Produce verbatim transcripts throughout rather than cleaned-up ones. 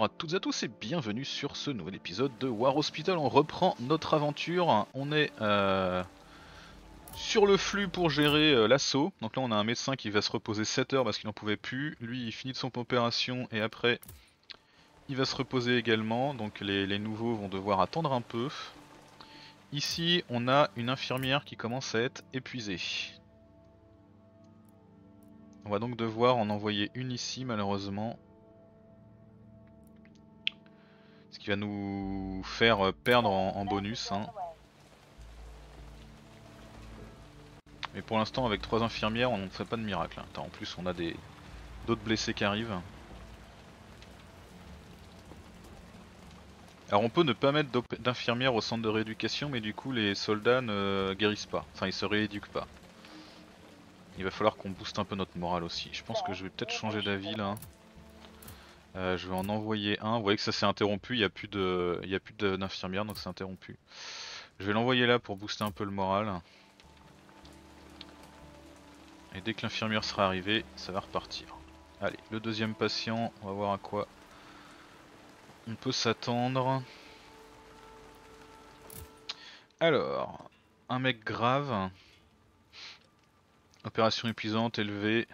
Bonjour à toutes et à tous et bienvenue sur ce nouvel épisode de War Hospital. On reprend notre aventure, on est euh, sur le flux pour gérer euh, l'assaut. Donc là on a un médecin qui va se reposer sept heures parce qu'il n'en pouvait plus. Lui il finit de son opération et après il va se reposer également. Donc les, les nouveaux vont devoir attendre un peu. Ici on a une infirmière qui commence à être épuisée. On va donc devoir en envoyer une ici malheureusement. Ce qui va nous faire perdre en, en bonus. Hein. Mais pour l'instant avec trois infirmières on ne fait pas de miracle. Attends, en plus on a des d'autres blessés qui arrivent. Alors on peut ne pas mettre d'infirmières au centre de rééducation mais du coup les soldats ne guérissent pas. Enfin ils se rééduquent pas. Il va falloir qu'on booste un peu notre morale aussi. Je pense que je vais peut-être changer d'avis là. Euh, je vais en envoyer un. Vous voyez que ça s'est interrompu, il n'y a plus d'infirmière donc c'est interrompu. Je vais l'envoyer là pour booster un peu le moral. Et dès que l'infirmière sera arrivée, ça va repartir. Allez, le deuxième patient, on va voir à quoi on peut s'attendre. Alors, un mec grave. Opération épuisante, élevée.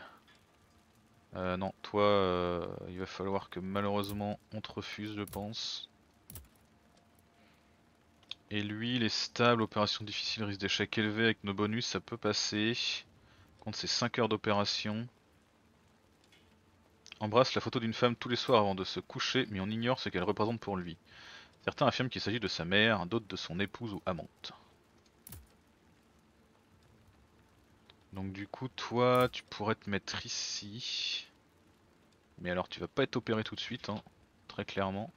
Euh, non, toi, euh, il va falloir que malheureusement on te refuse, je pense. Et lui, il est stable, opération difficile, risque d'échec élevé, avec nos bonus, ça peut passer. Compte ses cinq heures d'opération. Embrasse la photo d'une femme tous les soirs avant de se coucher, mais on ignore ce qu'elle représente pour lui. Certains affirment qu'il s'agit de sa mère, d'autres de son épouse ou amante. Donc du coup toi tu pourrais te mettre ici, mais alors tu vas pas être opéré tout de suite, hein, très clairement.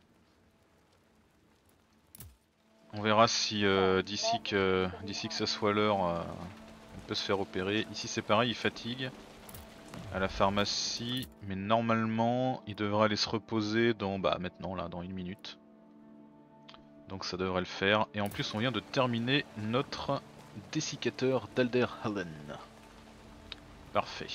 On verra si euh, d'ici que d'ici que ça soit l'heure euh, on peut se faire opérer. Ici c'est pareil, il fatigue à la pharmacie, mais normalement il devrait aller se reposer dans bah maintenant là dans une minute. Donc ça devrait le faire. Et en plus on vient de terminer notre dessiccateur d'Alderhallen. Parfait.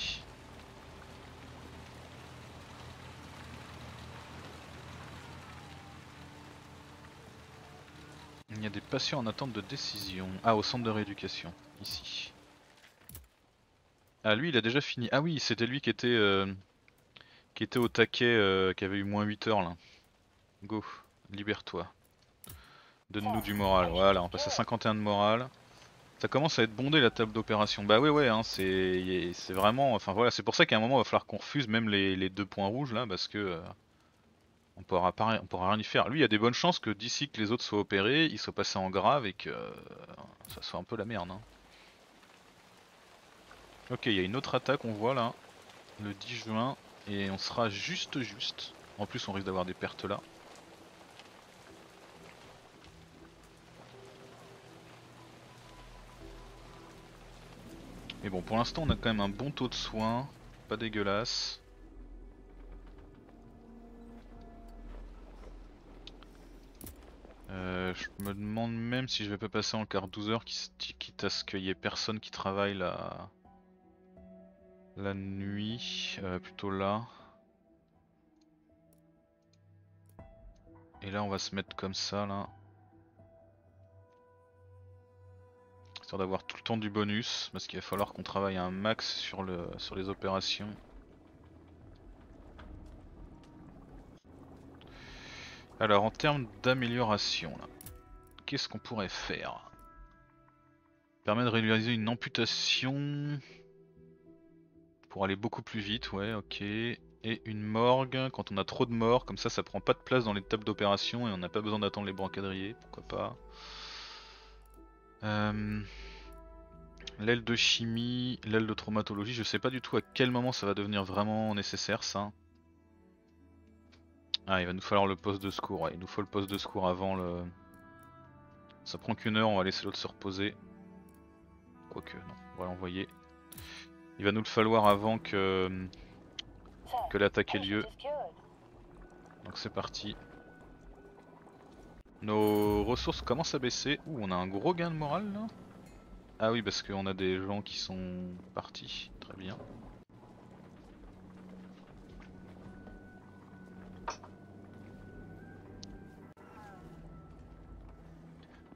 Il y a des patients en attente de décision. Ah, au centre de rééducation, ici. Ah, lui il a déjà fini. Ah oui, c'était lui qui était euh, qui était au taquet, euh, qui avait eu moins huit heures là. Go, libère-toi. Donne-nous du moral. Voilà, on passe à cinquante et un de morale. Ça commence à être bondé la table d'opération. Bah ouais ouais hein, c'est vraiment, enfin voilà, c'est pour ça qu'à un moment il va falloir qu'on refuse même les, les deux points rouges là, parce que euh, on pourra pas, on pourra rien y faire. Lui il y a des bonnes chances que d'ici que les autres soient opérés, ils soient passés en grave et que euh, ça soit un peu la merde hein. Ok, il y a une autre attaque on voit là, le dix juin, et on sera juste juste. En plus on risque d'avoir des pertes là. Mais bon, pour l'instant on a quand même un bon taux de soins, pas dégueulasse. Euh, je me demande même si je vais pas passer en quart douze heures, quitte à ce qu'il y ait personne qui travaille la, la nuit, euh, plutôt là. Et là on va se mettre comme ça là. Histoire d'avoir tout le temps du bonus, parce qu'il va falloir qu'on travaille un max sur, le, sur les opérations. Alors en termes d'amélioration, qu'est-ce qu'on pourrait faire? Permet de réaliser une amputation pour aller beaucoup plus vite, ouais ok. Et une morgue, quand on a trop de morts, comme ça ça prend pas de place dans les tables d'opération et on n'a pas besoin d'attendre les brancadriers, pourquoi pas. Euh, l'aile de chimie, l'aile de traumatologie, je sais pas du tout à quel moment ça va devenir vraiment nécessaire ça. Ah, il va nous falloir le poste de secours, ouais. Il nous faut le poste de secours avant le... Ça prend qu'une heure, on va laisser l'autre se reposer. Quoique, non, on va l'envoyer. Il va nous le falloir avant que, que l'attaque ait lieu. Donc c'est parti. Nos ressources commencent à baisser. Ouh, on a un gros gain de morale là. Ah oui, parce qu'on a des gens qui sont partis. Très bien.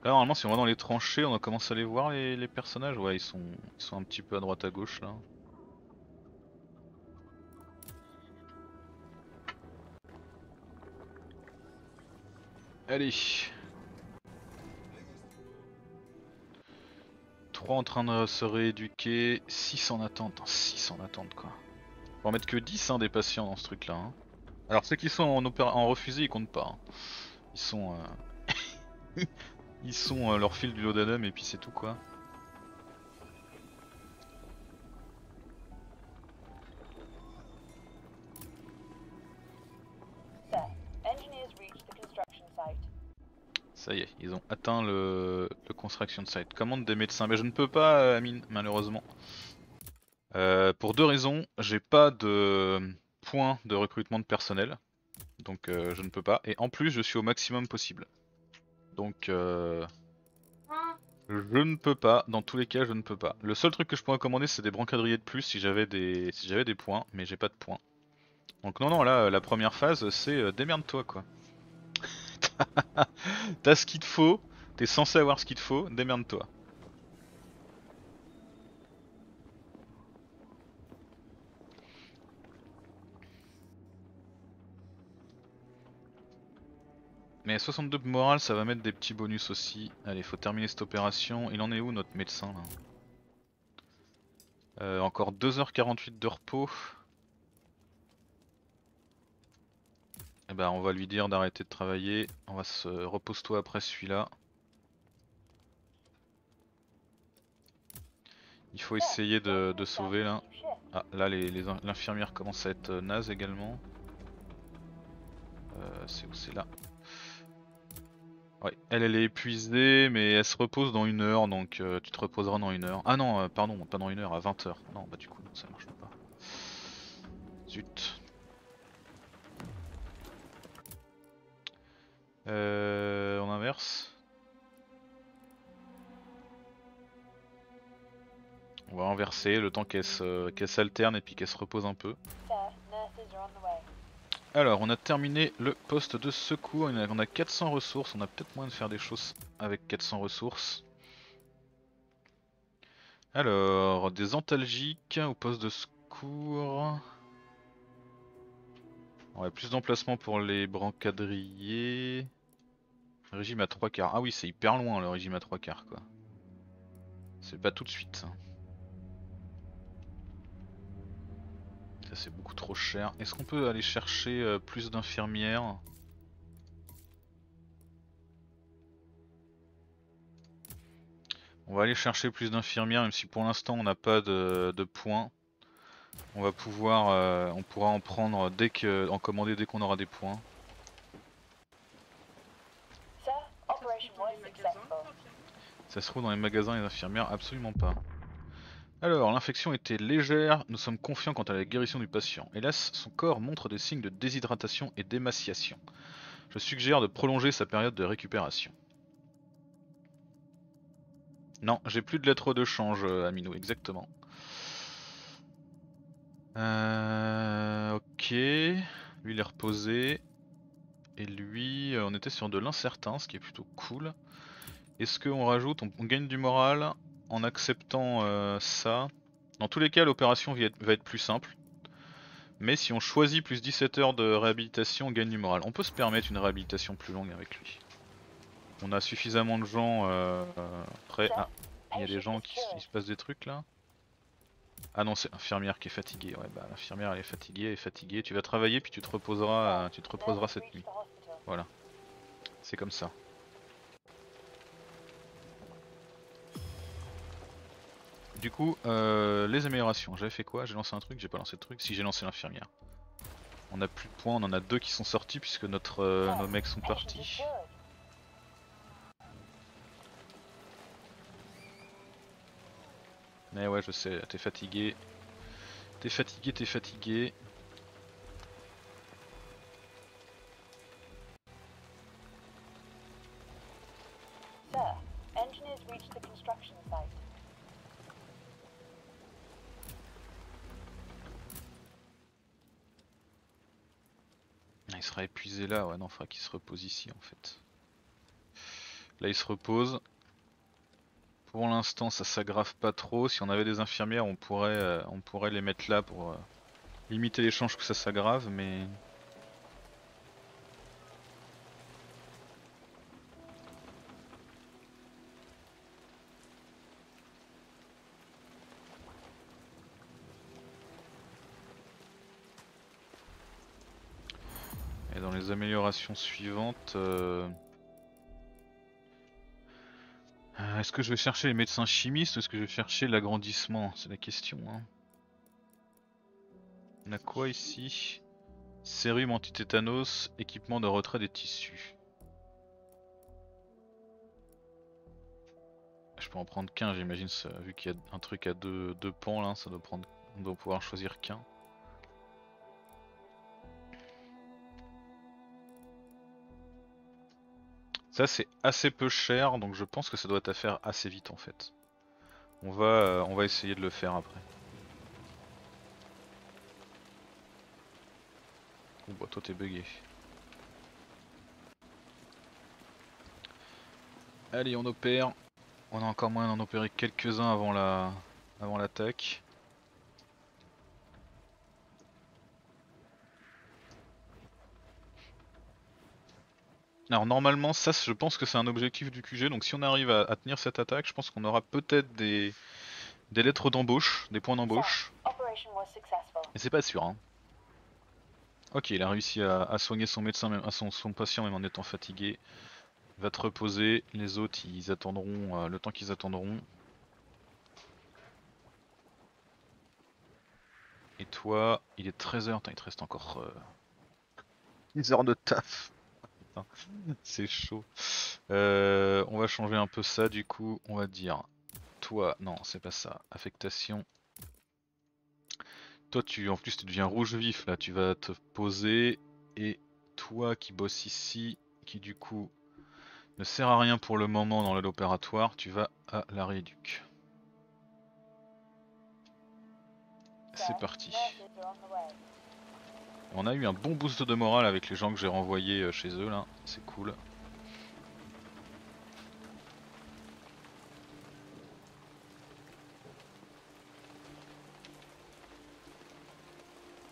Là normalement si on va dans les tranchées on commence à les voir les, les personnages, ouais ils sont, ils sont un petit peu à droite à gauche là. Allez, trois en train de se rééduquer, six en attente, six en attente quoi. On va en mettre que dix hein, des patients dans ce truc là hein. Alors ceux qui sont en, en refusé ils comptent pas hein. Ils sont... Euh... Ils sont euh, leur fil du laudanum et puis c'est tout quoi. Ça y est, ils ont atteint le, le construction site. Commande des médecins, mais je ne peux pas euh, Amine, malheureusement. Euh, pour deux raisons, j'ai pas de point de recrutement de personnel. Donc euh, je ne peux pas. Et en plus je suis au maximum possible. Donc euh, je ne peux pas, dans tous les cas je ne peux pas. Le seul truc que je pourrais commander c'est des brancadriers de plus si j'avais des si j'avais des points, mais j'ai pas de points. Donc non non là la première phase c'est euh, démerde-toi quoi. T'as ce qu'il te faut, t'es censé avoir ce qu'il te faut, démerde-toi. Mais soixante-deux de morale, ça va mettre des petits bonus aussi. Allez, faut terminer cette opération. Il en est où notre médecin là euh, encore deux heures quarante-huit de repos. Et bah on va lui dire d'arrêter de travailler. On va se repose-toi après celui-là. Il faut essayer de, de sauver là. Ah là les, les, l'infirmière commence à être naze également. Euh, c'est où c'est là? Ouais, elle, elle est épuisée, mais elle se repose dans une heure, donc euh, tu te reposeras dans une heure. Ah non, euh, pardon, pas dans une heure, à vingt heures. Non, bah du coup, non, ça marche pas. Zut. Euh, on inverse. On va inverser le temps qu'elle euh, qu'elle s'alterne et puis qu'elle se repose un peu. Alors on a terminé le poste de secours, on a quatre cents ressources, on a peut-être moyen de faire des choses avec quatre cents ressources. Alors, des antalgiques au poste de secours. On a plus d'emplacement pour les brancadriers. Régime à trois quarts, ah oui c'est hyper loin le régime à trois quarts quoi. C'est pas tout de suite ça. Ça c'est beaucoup trop cher. Est-ce qu'on peut aller chercher euh, plus d'infirmières? On va aller chercher plus d'infirmières même si pour l'instant on n'a pas de, de points. On va pouvoir, euh, on pourra en prendre dès que, en commander dès qu'on aura des points. Ça se trouve dans les magasins les infirmières? Absolument pas. Alors, l'infection était légère, nous sommes confiants quant à la guérison du patient. Hélas, son corps montre des signes de déshydratation et d'émaciation. Je suggère de prolonger sa période de récupération. Non, j'ai plus de lettres de change, Aminou, exactement. Euh, ok, lui il est reposé. Et lui, on était sur de l'incertain, ce qui est plutôt cool. Est-ce qu'on rajoute, on, on gagne du moral ? En acceptant euh, ça, dans tous les cas l'opération va être plus simple. Mais si on choisit plus dix-sept heures de réhabilitation, on gagne du moral. On peut se permettre une réhabilitation plus longue avec lui. On a suffisamment de gens euh, prêts. Ah, il y a des gens qui il se passent des trucs là. Ah non, c'est l'infirmière qui est fatiguée. Ouais, bah l'infirmière elle est fatiguée, elle est fatiguée. Tu vas travailler puis tu te reposeras, tu te reposeras cette nuit. Voilà, c'est comme ça. Du coup, euh, les améliorations, j'avais fait quoi? J'ai lancé un truc, j'ai pas lancé de truc. Si, j'ai lancé l'infirmière. On a plus de points, on en a deux qui sont sortis puisque notre, euh, nos mecs sont partis. Mais ouais, je sais, t'es fatigué. T'es fatigué, t'es fatigué. Là, ouais, non, faudra qu'il se repose ici en fait. Là il se repose. Pour l'instant ça s'aggrave pas trop. Si on avait des infirmières on pourrait, euh, on pourrait les mettre là pour euh, limiter les chances que ça s'aggrave, mais... Et dans les améliorations suivantes... Euh... Euh, est-ce que je vais chercher les médecins chimistes ou est-ce que je vais chercher l'agrandissement? C'est la question. Hein. On a quoi ici? Sérum anti-tétanos, équipement de retrait des tissus. Je peux en prendre qu'un, j'imagine, vu qu'il y a un truc à deux, deux pans là, ça doit prendre, on doit pouvoir choisir qu'un. Ça c'est assez peu cher, donc je pense que ça doit être à faire assez vite en fait. On va, euh, on va essayer de le faire après. Bon bah toi t'es bugué. Allez on opère. On a encore moyen d'en opérer quelques-uns avant la, avant l'attaque. Alors normalement ça je pense que c'est un objectif du Q G, donc si on arrive à, à tenir cette attaque je pense qu'on aura peut-être des, des lettres d'embauche, des points d'embauche. Et c'est pas sûr hein. Ok, il a réussi à, à soigner son médecin, même, à son, son patient même en étant fatigué. Va te reposer, les autres ils attendront euh, le temps qu'ils attendront. Et toi, il est treize heures, il te reste encore dix heures de taf. C'est chaud. Euh, on va changer un peu ça du coup. On va dire toi, non c'est pas ça, affectation. Toi tu en plus tu deviens rouge vif là, tu vas te poser. Et toi qui bosses ici, qui du coup ne sert à rien pour le moment dans l'aide opératoire, tu vas à la rééduque. C'est parti. On a eu un bon boost de morale avec les gens que j'ai renvoyés chez eux là, c'est cool.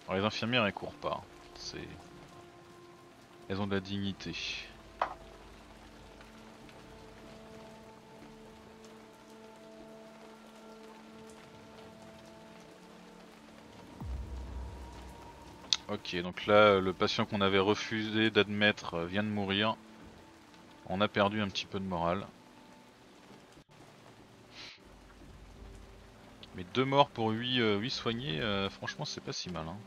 Alors les infirmières elles courent pas, c'est... elles ont de la dignité. Ok, donc là le patient qu'on avait refusé d'admettre vient de mourir. On a perdu un petit peu de morale. Mais deux morts pour huit soignés, euh, franchement c'est pas si mal. Hein.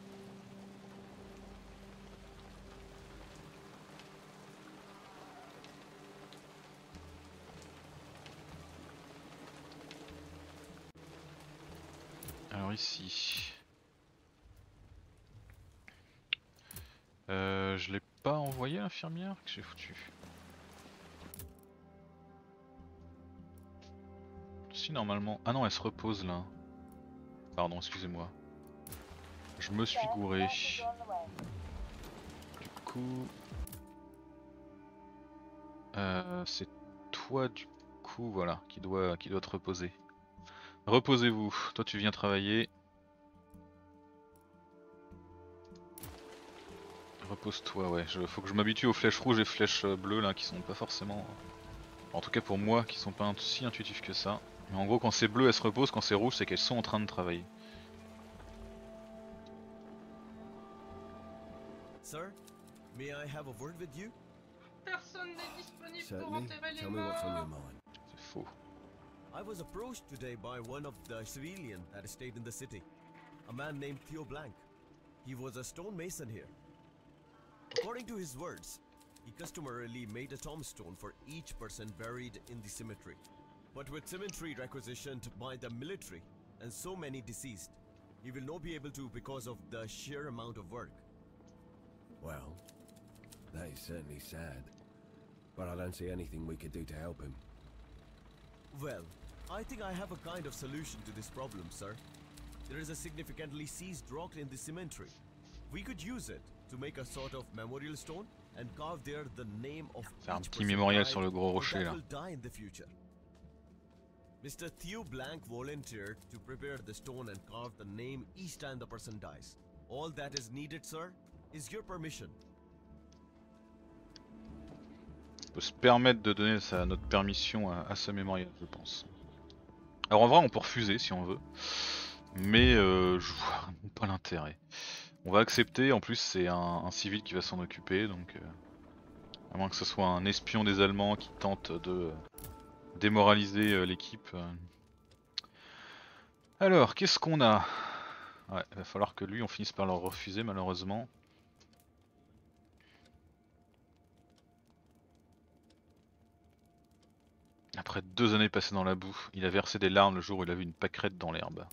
Alors ici... Euh, je l'ai pas envoyé à l'infirmière, que j'ai foutu. Si normalement... Ah non elle se repose là. Pardon excusez-moi. Je me suis gouré. Du coup... Euh, c'est toi du coup voilà qui doit, qui doit te reposer. Reposez-vous, toi tu viens travailler. Repose-toi, ouais. Je, faut que je m'habitue aux flèches rouges et flèches bleues là qui sont pas forcément... En tout cas pour moi qui sont pas si intuitifs que ça. Mais en gros quand c'est bleu elles se reposent, quand c'est rouge c'est qu'elles sont en train de travailler. Sir, may I have a word with you? Personne n'est disponible pour enterrer les morts. C'est faux. I was approached today by one of the civilians that stayed in the city. A man named Theo Blanc. He was a stonemason here. According to his words, he customarily made a tombstone for each person buried in the cemetery. But with cemetery requisitioned by the military and so many deceased, he will not be able to because of the sheer amount of work. Well, that is certainly sad, but I don't see anything we could do to help him. Well, I think I have a kind of solution to this problem, sir. There is a significantly seized rock in the cemetery. We could use it to make a sort of memorial stone Faire un petit mémorial sur le gros rocher là. Mister Theo Blanc volunteered to prepare the stone and carve the name each time the person dies. All that is needed, sir, is your permission. On peut se permettre de donner sa, notre permission à, à ce mémorial, je pense. Alors en vrai, on peut refuser si on veut, mais euh, je vois pas l'intérêt. On va accepter, en plus c'est un, un civil qui va s'en occuper, donc euh, à moins que ce soit un espion des Allemands qui tente de... Euh, démoraliser euh, l'équipe. Euh... Alors, qu'est-ce qu'on a? Ouais, il va falloir que lui, on finisse par le refuser malheureusement. Après deux années passées dans la boue, il a versé des larmes le jour où il a vu une pâquerette dans l'herbe.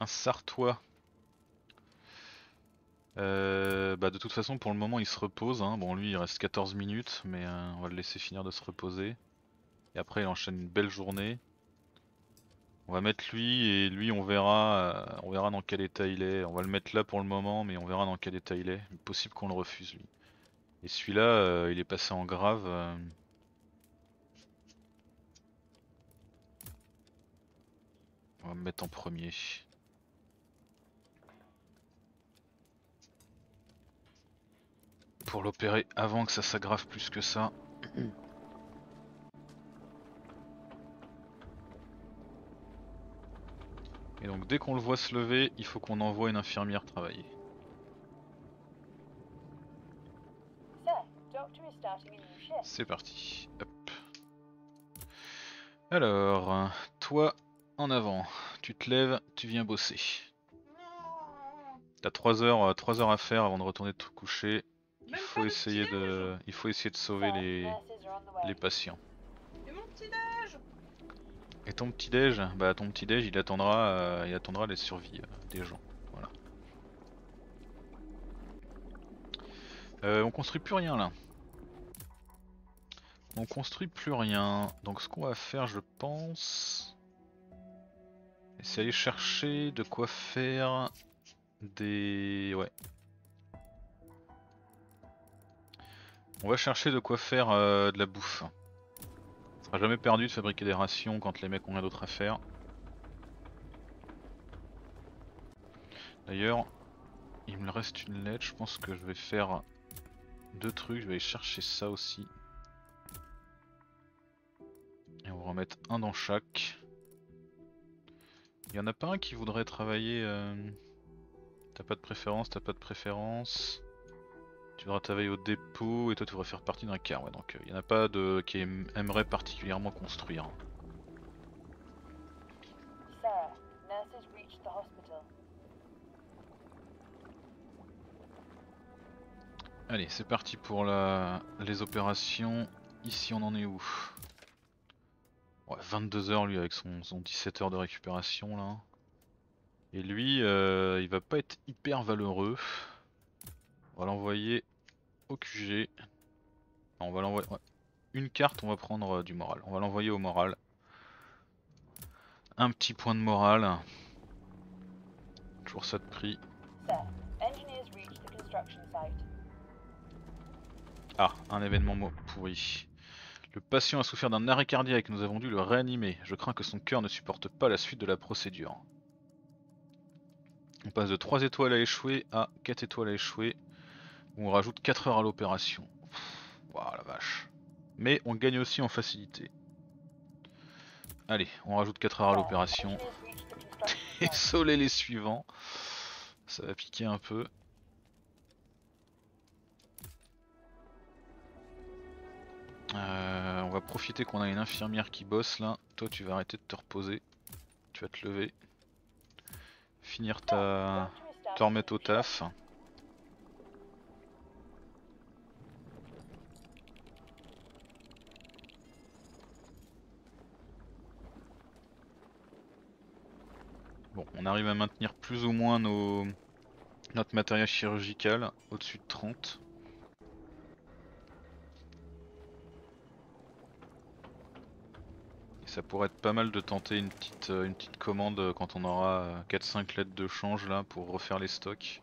Un Sartois. Euh, bah de toute façon pour le moment il se repose, hein. Bon lui il reste quatorze minutes mais euh, on va le laisser finir de se reposer. Et après il enchaîne une belle journée. On va mettre lui et lui on verra, euh, on verra dans quel état il est. On va le mettre là pour le moment mais on verra dans quel état il est. Il est possible qu'on le refuse lui. Et celui-là euh, il est passé en grave. Euh... On va me mettre en premier. Pour l'opérer avant que ça s'aggrave plus que ça. Et donc dès qu'on le voit se lever, il faut qu'on envoie une infirmière travailler. C'est parti. Hop. Alors, toi en avant, tu te lèves, tu viens bosser. T'as trois heures à faire avant de retourner te coucher. Il faut essayer de, il faut essayer de sauver les, les patients. Et mon petit déj. Et ton petit déj, bah ton petit déj, il attendra, euh, il attendra les survies euh, des gens. Voilà. Euh, on construit plus rien là. On construit plus rien. Donc ce qu'on va faire, je pense, c'est aller chercher de quoi faire des, ouais. On va chercher de quoi faire euh, de la bouffe. Ça sera jamais perdu de fabriquer des rations quand les mecs ont rien d'autre à faire. D'ailleurs, il me reste une lettre, je pense que je vais faire deux trucs, je vais aller chercher ça aussi. Et on va en mettre un dans chaque. Il y en a pas un qui voudrait travailler... Euh... T'as pas de préférence, t'as pas de préférence... Tu devras travailler au dépôt et toi tu devras faire partie d'un quart, ouais, donc il n'y en a pas de qui aimerait particulièrement construire. Allez, c'est parti pour la... les opérations. Ici on en est où? Ouais, vingt-deux heures lui avec son, son dix-sept heures de récupération là. Et lui, euh, il va pas être hyper valeureux. On va l'envoyer au Q G. Non, on va l'envoyer. Ouais. Une carte, on va prendre euh, du moral. On va l'envoyer au moral. Un petit point de morale. Toujours ça de prix. Ah, un événement pourri. Le patient a souffert d'un arrêt cardiaque. Nous avons dû le réanimer. Je crains que son cœur ne supporte pas la suite de la procédure. On passe de trois étoiles à échouer à quatre étoiles à échouer. Où on rajoute quatre heures à l'opération. Waouh la vache. Mais on gagne aussi en facilité. Allez, on rajoute quatre heures à l'opération. Désolé les suivants. Ça va piquer un peu. Euh, on va profiter qu'on a une infirmière qui bosse là. Toi tu vas arrêter de te reposer. Tu vas te lever. Finir ta... te remettre au taf. Bon, on arrive à maintenir plus ou moins nos... notre matériel chirurgical au-dessus de trente. Et ça pourrait être pas mal de tenter une petite, une petite commande quand on aura quatre cinq lettres de change là pour refaire les stocks.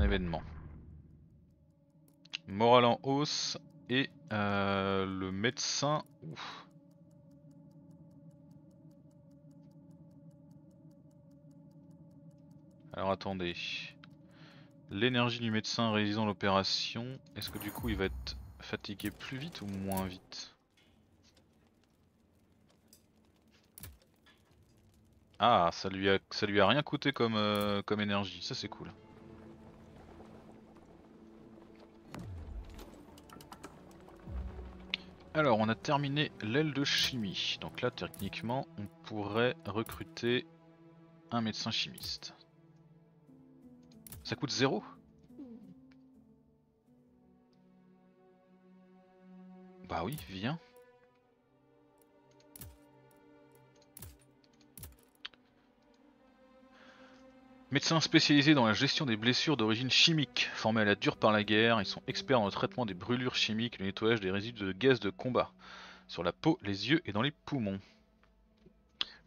un événement. Morale en hausse et euh, le médecin... Ouf. Alors attendez, l'énergie du médecin réalisant l'opération, est-ce que du coup il va être fatigué plus vite ou moins vite? Ah, ça lui a, ça lui a rien coûté comme, euh, comme énergie, ça c'est cool. Alors on a terminé l'aile de chimie, donc là techniquement on pourrait recruter un médecin chimiste. Ça coûte zéro? Bah oui, viens. Médecins spécialisés dans la gestion des blessures d'origine chimique, formés à la dure par la guerre, ils sont experts dans le traitement des brûlures chimiques, le nettoyage des résidus de gaz de combat, sur la peau, les yeux et dans les poumons.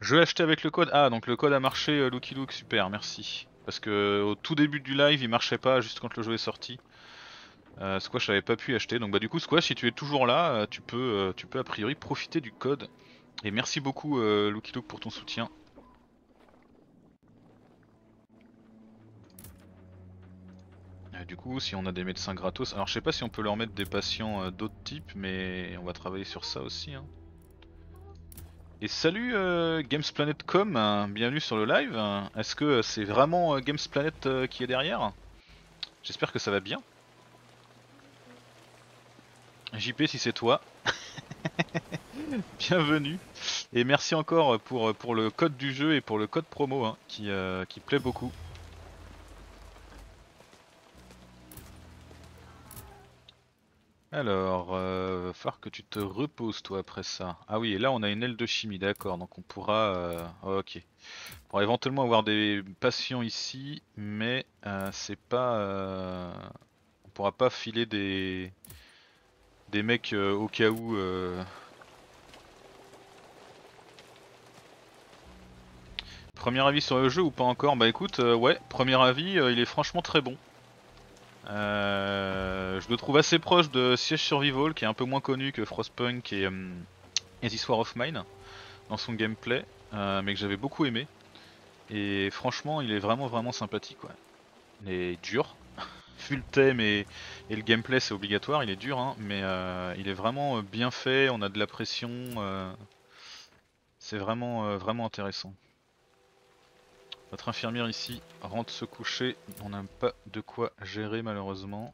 Je l'ai acheté avec le code. Ah, donc le code a marché, euh, Looky Look, super, merci. Parce que au tout début du live il marchait pas juste quand le jeu est sorti. Euh, Squash avait pas pu acheter, donc bah du coup Squash si tu es toujours là tu peux, euh, tu peux a priori profiter du code. Et merci beaucoup euh, Looky Look pour ton soutien. Et du coup si on a des médecins gratos, alors je sais pas si on peut leur mettre des patients euh, d'autres types mais on va travailler sur ça aussi hein. Et salut euh, GamesPlanet point com, hein, bienvenue sur le live. Est-ce que c'est vraiment euh, GamesPlanet euh, qui est derrière? J'espère que ça va bien. J P si c'est toi, bienvenue. Et merci encore pour, pour le code du jeu et pour le code promo hein, qui, euh, qui plaît beaucoup. Alors, euh, va falloir que tu te reposes toi après ça. Ah oui, et là on a une aile de chimie, d'accord, donc on pourra... Euh... Oh, ok. On pourra éventuellement avoir des patients ici, mais euh, c'est pas... Euh... On pourra pas filer des... Des mecs euh, au cas où... Euh... Premier avis sur le jeu ou pas encore? Bah écoute, euh, ouais, premier avis, euh, il est franchement très bon. Euh, je le trouve assez proche de Siege Survival qui est un peu moins connu que Frostpunk et hum, Is This War of Mine dans son gameplay, euh, mais que j'avais beaucoup aimé. Et franchement il est vraiment vraiment sympathique ouais. Il est dur, vu le thème et, et le gameplay c'est obligatoire, il est dur hein, mais euh, il est vraiment bien fait, on a de la pression, euh, c'est vraiment, euh, vraiment intéressant. Notre infirmière ici rentre se coucher, on n'a pas de quoi gérer malheureusement.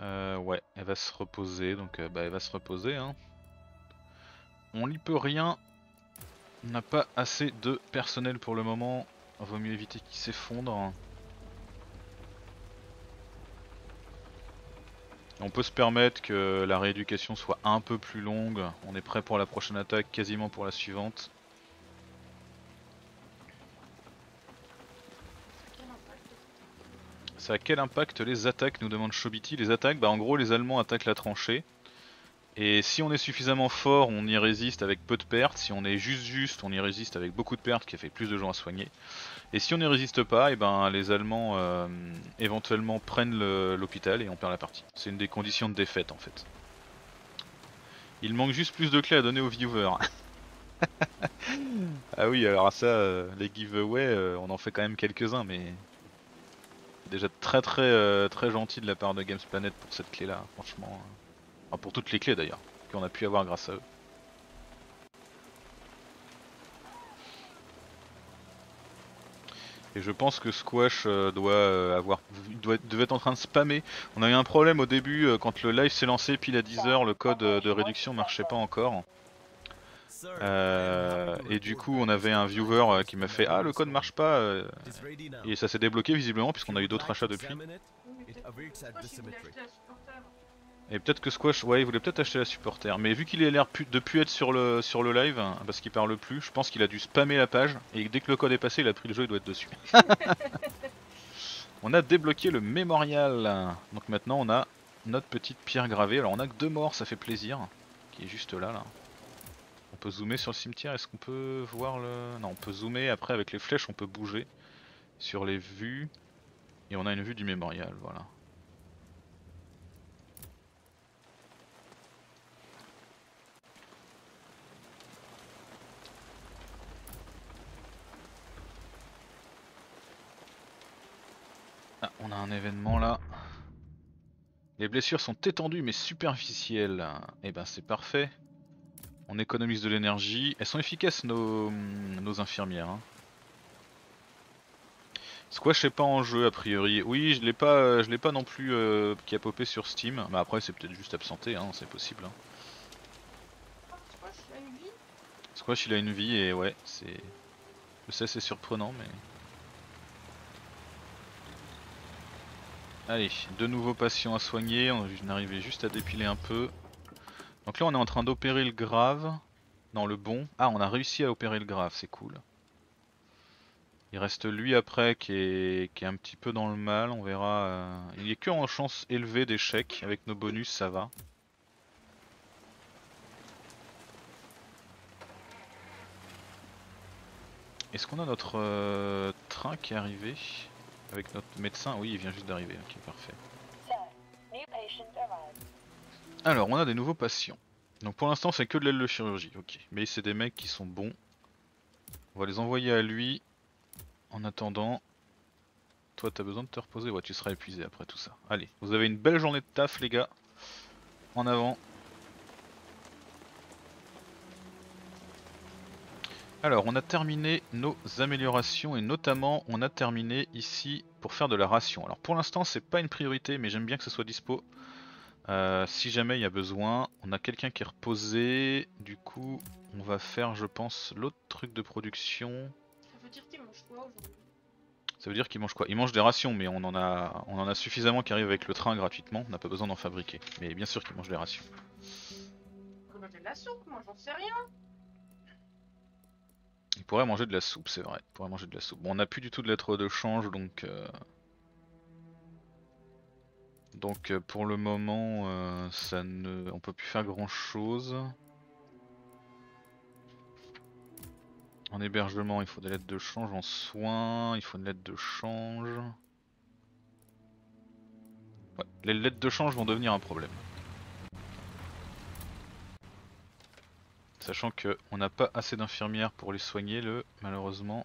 Euh, ouais, elle va se reposer, donc euh, bah, elle va se reposer. Hein. On n'y peut rien, on n'a pas assez de personnel pour le moment, vaut mieux éviter qu'il s'effondre. On peut se permettre que la rééducation soit un peu plus longue, on est prêt pour la prochaine attaque, quasiment pour la suivante. Ça a quel impact les attaques nous demande Chobiti. Les attaques, bah en gros les Allemands attaquent la tranchée. Et si on est suffisamment fort, on y résiste avec peu de pertes. Si on est juste juste, on y résiste avec beaucoup de pertes, qui fait plus de gens à soigner. Et si on n'y résiste pas, et ben les Allemands euh, éventuellement prennent l'hôpital et on perd la partie. C'est une des conditions de défaite en fait. Il manque juste plus de clés à donner aux viewers. Ah oui, alors ça, euh, les giveaways, euh, on en fait quand même quelques-uns, mais déjà très très euh, très gentil de la part de GamesPlanet pour cette clé-là, franchement. Enfin, pour toutes les clés d'ailleurs, qu'on a pu avoir grâce à eux. Et je pense que Squash euh, doit euh, avoir, doit, devait être en train de spammer. On a eu un problème au début euh, quand le live s'est lancé pile à dix heures, le code euh, de réduction marchait pas encore. Euh, et du coup on avait un viewer euh, qui m'a fait ah le code marche pas euh, et ça s'est débloqué visiblement puisqu'on a eu d'autres achats depuis. Et peut-être que Squash, ouais il voulait peut-être acheter la supporter, mais vu qu'il a l'air de plus être sur le, sur le live, parce qu'il parle plus, je pense qu'il a dû spammer la page, et dès que le code est passé il a pris le jeu, il doit être dessus. On a débloqué le mémorial, donc maintenant on a notre petite pierre gravée, alors on a que deux morts, ça fait plaisir, qui est juste là là. On peut zoomer sur le cimetière, est-ce qu'on peut voir le... Non, on peut zoomer, après avec les flèches on peut bouger sur les vues. Et on a une vue du mémorial, voilà. Ah, on a un événement là. Les blessures sont étendues mais superficielles. Et ben c'est parfait. On économise de l'énergie. Elles sont efficaces nos, nos infirmières. Hein. Squash n'est pas en jeu a priori. Oui, je l'ai pas, je l'ai pas non plus euh, qui a popé sur Steam. Mais bah après c'est peut-être juste absenté, hein, c'est possible. Hein. Squash il a une vie. Squash il a une vie et ouais, c'est. Je sais c'est surprenant mais. Allez, de nouveaux patients à soigner, on arrivait juste à dépiler un peu. Donc là on est en train d'opérer le grave. Non, le bon. Ah, on a réussi à opérer le grave, c'est cool. Il reste lui après qui est, qui est un petit peu dans le mal, on verra. Il est que en chance élevée d'échec, avec nos bonus ça va. Est-ce qu'on a notre euh, train qui est arrivé ? Avec notre médecin, oui il vient juste d'arriver, ok parfait. Alors on a des nouveaux patients. Donc pour l'instant c'est que de l'allochirurgie, ok. Mais c'est des mecs qui sont bons. On va les envoyer à lui. En attendant, toi t'as besoin de te reposer, ouais tu seras épuisé après tout ça. Allez, vous avez une belle journée de taf les gars. En avant. Alors on a terminé nos améliorations et notamment on a terminé ici pour faire de la ration. Alors pour l'instant c'est pas une priorité mais j'aime bien que ce soit dispo. Euh, si jamais il y a besoin, on a quelqu'un qui est reposé. Du coup on va faire je pense l'autre truc de production. Ça veut dire qu'il mange quoi aujourd'hui ? Ça veut dire qu'il mange quoi ? Il mange des rations mais on en a, on en a suffisamment qui arrivent avec le train gratuitement. On n'a pas besoin d'en fabriquer. Mais bien sûr qu'il mange des rations. Il mange de la soupe, moi j'en sais rien. Il pourrait manger de la soupe, c'est vrai. Il pourrait manger de la soupe. Bon, on n'a plus du tout de lettre de change, donc... Euh... Donc euh, pour le moment, euh, ça ne... on peut plus faire grand chose. En hébergement, il faut des lettres de change. En soins, il faut une lettre de change. Ouais, les lettres de change vont devenir un problème. Sachant qu'on n'a pas assez d'infirmières pour les soigner, le malheureusement.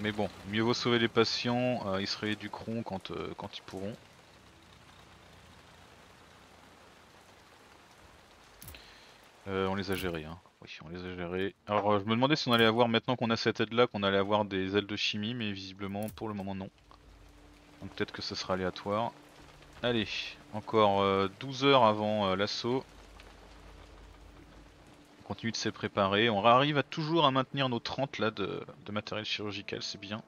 Mais bon, mieux vaut sauver les patients, euh, ils se rééduqueront quand, euh, quand ils pourront. Euh, on les a gérés, hein. Oui, on les a gérés. Alors euh, je me demandais si on allait avoir, maintenant qu'on a cette aide là, qu'on allait avoir des ailes de chimie, mais visiblement pour le moment non. Donc peut-être que ce sera aléatoire. Allez, encore euh, douze heures avant euh, l'assaut. On continue de se préparer. On arrive à toujours à maintenir nos trente là de, de matériel chirurgical, c'est bien.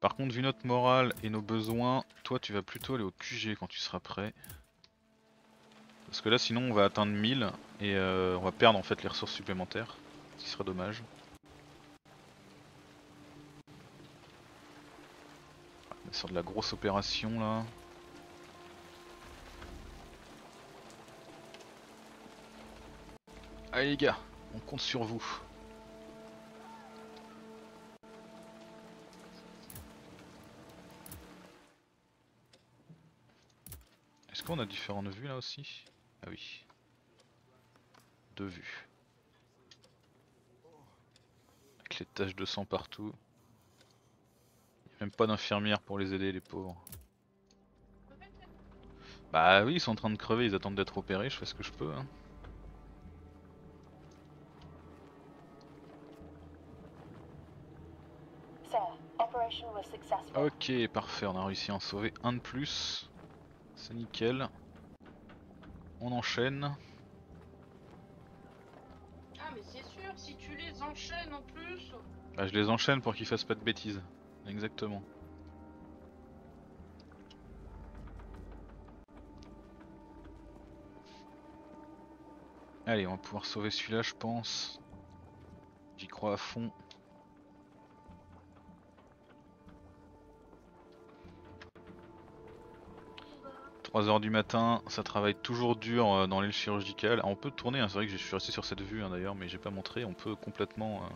Par contre, vu notre morale et nos besoins, toi tu vas plutôt aller au Q G quand tu seras prêt. Parce que là sinon on va atteindre mille et euh, on va perdre en fait les ressources supplémentaires. Ce qui serait dommage. Sur de la grosse opération là. Allez les gars, on compte sur vous. Est-ce qu'on a différentes vues là aussi? Ah oui. Deux vues. Avec les taches de sang partout. Même pas d'infirmière pour les aider les pauvres. Bah oui ils sont en train de crever, ils attendent d'être opérés, je fais ce que je peux hein. Ok parfait, on a réussi à en sauver un de plus. C'est nickel. On enchaîne. Ah mais c'est sûr, si tu les enchaînes en plus. Bah je les enchaîne pour qu'ils fassent pas de bêtises. Exactement. Allez, on va pouvoir sauver celui-là, je pense. J'y crois à fond. trois heures du matin, ça travaille toujours dur dans l'aile chirurgicale. Ah, on peut tourner, hein. C'est vrai que je suis resté sur cette vue hein, d'ailleurs, mais j'ai pas montré. On peut complètement euh,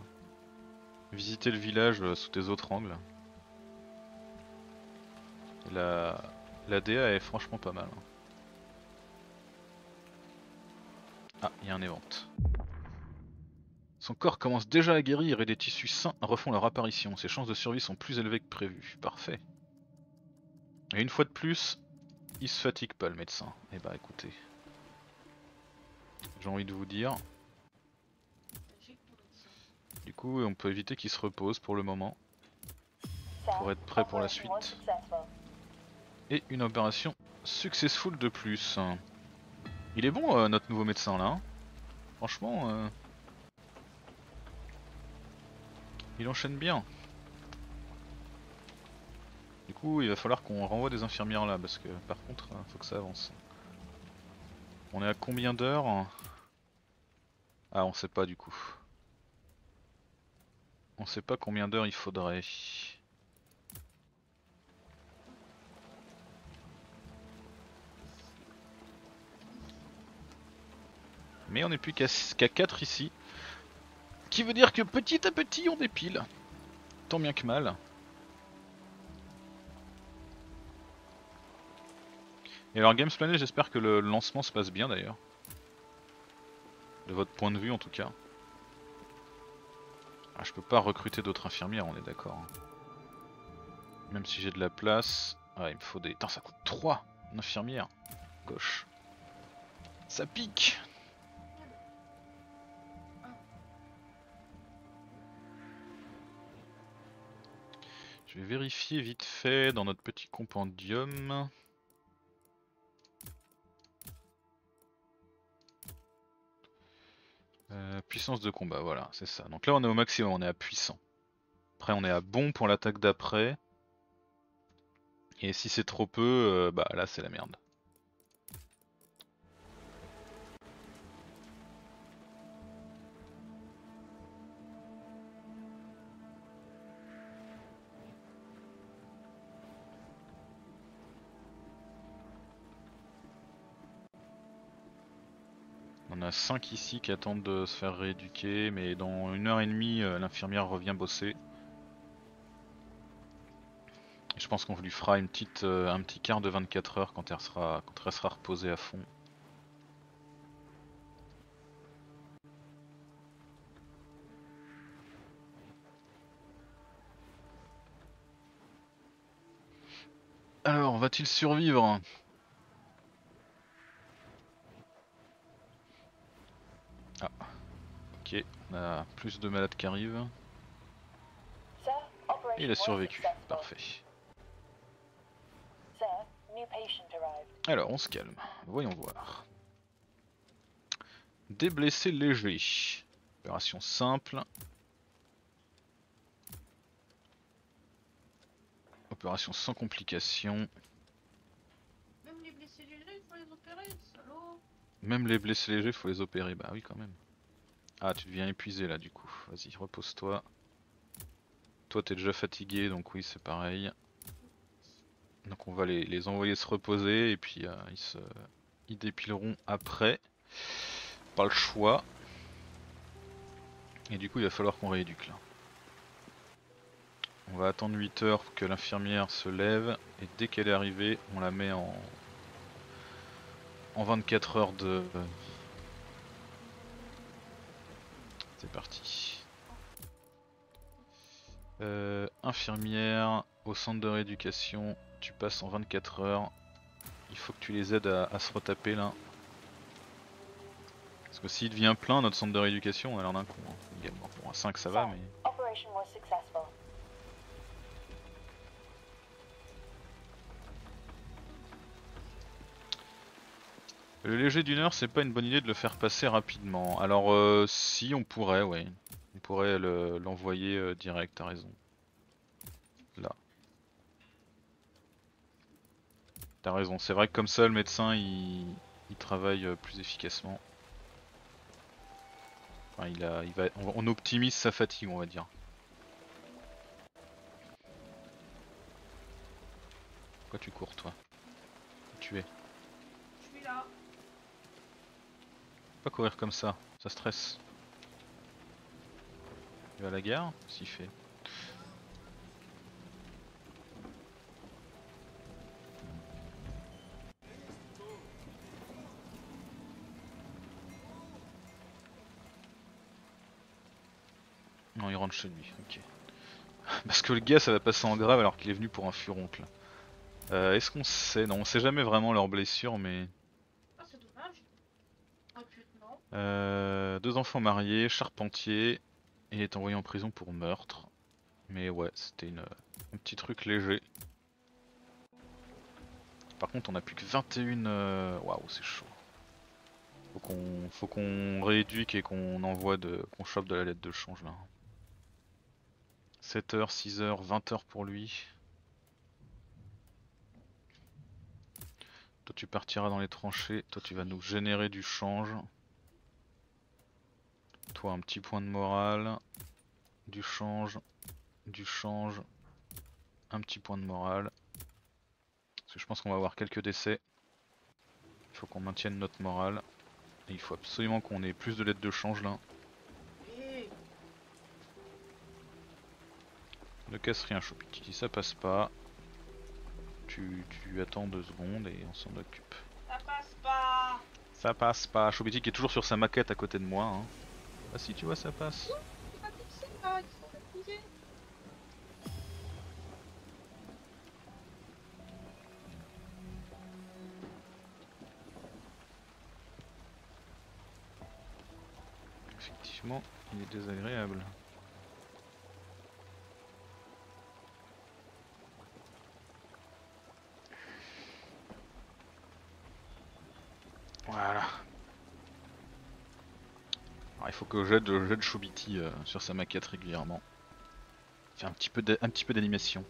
visiter le village euh, sous des autres angles. Et la... la D A est franchement pas mal. Hein. Ah, il y a un event. Son corps commence déjà à guérir et des tissus sains refont leur apparition. Ses chances de survie sont plus élevées que prévues. Parfait. Et une fois de plus, il se fatigue pas le médecin. Eh bah écoutez, j'ai envie de vous dire. Du coup, on peut éviter qu'il se repose pour le moment. Pour être prêt pour la suite. Et une opération successful de plus. Il est bon euh, notre nouveau médecin là. Hein. Franchement... Euh... il enchaîne bien. Du coup il va falloir qu'on renvoie des infirmières là parce que par contre faut que ça avance. On est à combien d'heures? Ah on sait pas du coup. On sait pas combien d'heures il faudrait. Mais on n'est plus qu'à quatre ici. Qui veut dire que petit à petit on dépile, tant bien que mal. Et alors GamesPlanet, j'espère que le lancement se passe bien d'ailleurs. De votre point de vue en tout cas. Ah, je peux pas recruter d'autres infirmières, on est d'accord. Même si j'ai de la place. Ah il me faut des... Putain ça coûte trois infirmières. Gauche. Ça pique. Je vais vérifier vite fait dans notre petit compendium. Euh, puissance de combat, voilà, c'est ça. Donc là on est au maximum, on est à puissant. Après on est à bon pour l'attaque d'après. Et si c'est trop peu, euh, bah là c'est la merde. On a cinq ici qui attendent de se faire rééduquer, mais dans une heure et demie, l'infirmière revient bosser. Et je pense qu'on lui fera une petite, un petit quart de vingt-quatre heures quand elle sera, quand elle sera reposée à fond. Alors, va-t-il survivre ? Ah, ok, on a plus de malades qui arrivent. Et il a survécu, parfait. Alors, on se calme, voyons voir. Des blessés légers. Opération simple. Opération sans complications. Même les blessés légers, il faut les opérer, salaud. Même les blessés légers, faut les opérer. Bah oui, quand même. Ah, tu deviens épuisé là, du coup. Vas-y, repose-toi. Toi, t'es déjà fatigué, donc oui, c'est pareil. Donc on va les, les envoyer se reposer, et puis euh, ils, se, ils dépileront après. Pas le choix. Et du coup, il va falloir qu'on rééduque, là. On va attendre huit heures pour que l'infirmière se lève, et dès qu'elle est arrivée, on la met en... en vingt-quatre heures de... C'est parti. Euh, infirmière, au centre de rééducation, tu passes en vingt-quatre heures. Il faut que tu les aides à, à se retaper là. Parce que s'il devient plein notre centre de rééducation, alors d'un con. Hein. Pour un cinq ça va mais... Le léger d'une heure, c'est pas une bonne idée de le faire passer rapidement. Alors euh, si on pourrait, ouais. On pourrait l'envoyer le, euh, direct, t'as raison. Là. T'as raison, c'est vrai que comme ça le médecin il, il travaille euh, plus efficacement. Enfin, il a, il va, on, on optimise sa fatigue on va dire. Pourquoi tu cours toi? Tu es... là. Faut pas courir comme ça, ça stresse. Il va à la gare, s'il fait. Non, il rentre chez lui, ok. Parce que le gars ça va passer en grave alors qu'il est venu pour un furoncle. Euh, Est-ce qu'on sait? Non, on sait jamais vraiment leurs blessures, mais... Oh, c'est dommage. Oh, putain, non. Euh, deux enfants mariés, charpentier, et il est envoyé en prison pour meurtre. Mais ouais, c'était une, un petit truc léger. Par contre on a plus que vingt et un... Waouh, c'est chaud. Faut qu'on faut qu'on rééduque et qu'on envoie de... qu'on chope de la lettre de change là. sept heures, six heures, vingt heures pour lui. Toi tu partiras dans les tranchées, toi tu vas nous générer du change. Toi un petit point de morale, du change, du change, un petit point de morale. Parce que je pense qu'on va avoir quelques décès. Il faut qu'on maintienne notre morale. Et il faut absolument qu'on ait plus de lettres de change là. Ne casse rien, Chopiki, si ça passe pas, tu, tu attends deux secondes et on s'en occupe. Ça passe pas. Ça passe pas, Chopiki qui est toujours sur sa maquette à côté de moi. Hein. Ah si, tu vois, ça passe. Ouh, pas pixé, pas, effectivement, il est désagréable. Voilà. Alors, il faut que j'aide j'aide Chobiti euh, sur sa maquette régulièrement. Faire un petit peu de, un petit peu d'animation.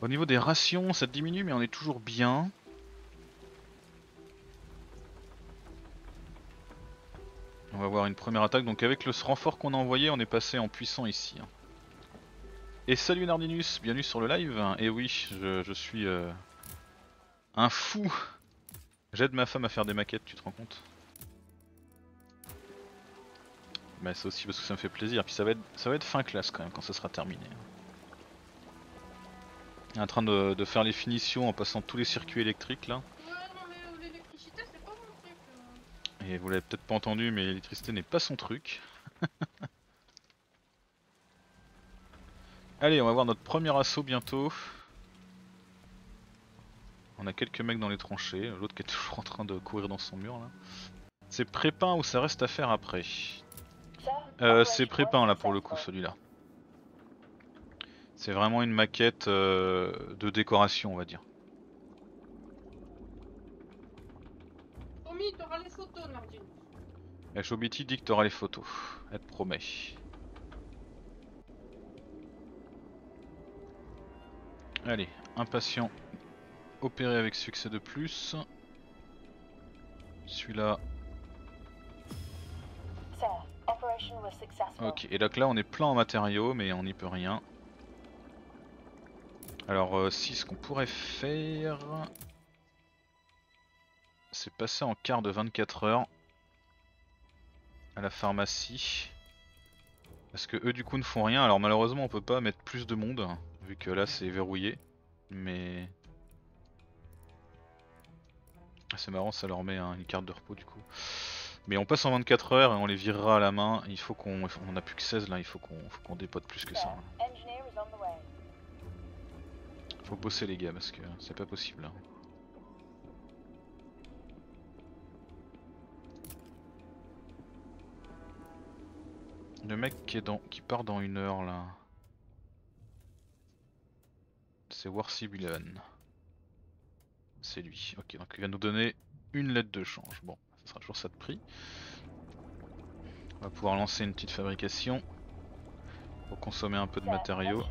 Au niveau des rations, ça diminue mais on est toujours bien. On va avoir une première attaque. Donc avec le renfort qu'on a envoyé, on est passé en puissant ici. Et salut Nardinus, bienvenue sur le live. Et oui, je, je suis euh, un fou. J'aide ma femme à faire des maquettes, tu te rends compte? Mais c'est aussi parce que ça me fait plaisir, puis ça va être, ça va être fin classe quand même quand ça sera terminé. En train de, de faire les finitions en passant tous les circuits électriques là. Ouais, non mais l'électricité c'est pas mon truc. Hein. Et vous l'avez peut-être pas entendu mais l'électricité n'est pas son truc. Allez, on va voir notre premier assaut bientôt. On a quelques mecs dans les tranchées, l'autre qui est toujours en train de courir dans son mur là. C'est prépin ou ça reste à faire après? euh, C'est prépin là pour le coup celui-là. C'est vraiment une maquette euh, de décoration on va dire. Tommy, t'auras les photos Nardine. Et Chobiti dit que t'auras les photos, elle te promet. Allez, impatient. Opéré avec succès de plus. Celui-là. Ok, et donc là on est plein en matériaux mais on n'y peut rien. Alors euh, si ce qu'on pourrait faire, c'est passer en quart de vingt-quatre heures à la pharmacie. Parce que eux du coup ne font rien, alors malheureusement on peut pas mettre plus de monde, vu que là c'est verrouillé. Mais... c'est marrant, ça leur met hein, une carte de repos du coup. Mais on passe en vingt-quatre heures et on les virera à la main. Il faut qu'on... on a plus que seize là, il faut qu'on qu'on dépote plus que ça. Là. Faut bosser les gars parce que c'est pas possible là. Le mec qui est dans... qui part dans une heure là. C'est Warcibulan. C'est lui, ok, donc il va nous donner une lettre de change, bon, ça sera toujours ça de prix. On va pouvoir lancer une petite fabrication pour consommer un peu de matériaux.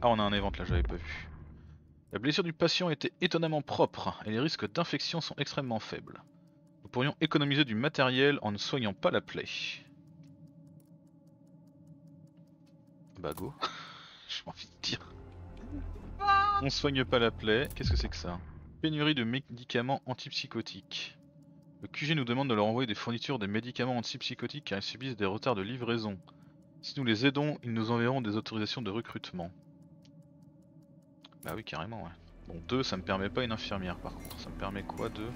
Ah, on a un évent là, j'avais pas vu. La blessure du patient était étonnamment propre et les risques d'infection sont extrêmement faibles. Nous pourrions économiser du matériel en ne soignant pas la plaie. Bah go. J'ai envie de dire. Ah On soigne pas la plaie. Qu'est-ce que c'est que ça? Pénurie de médicaments antipsychotiques. Le Q G nous demande de leur envoyer des fournitures de médicaments antipsychotiques car ils subissent des retards de livraison. Si nous les aidons, ils nous enverront des autorisations de recrutement. Bah oui, carrément, ouais. Bon, deux, ça me permet pas une infirmière par contre. Ça me permet quoi, deux?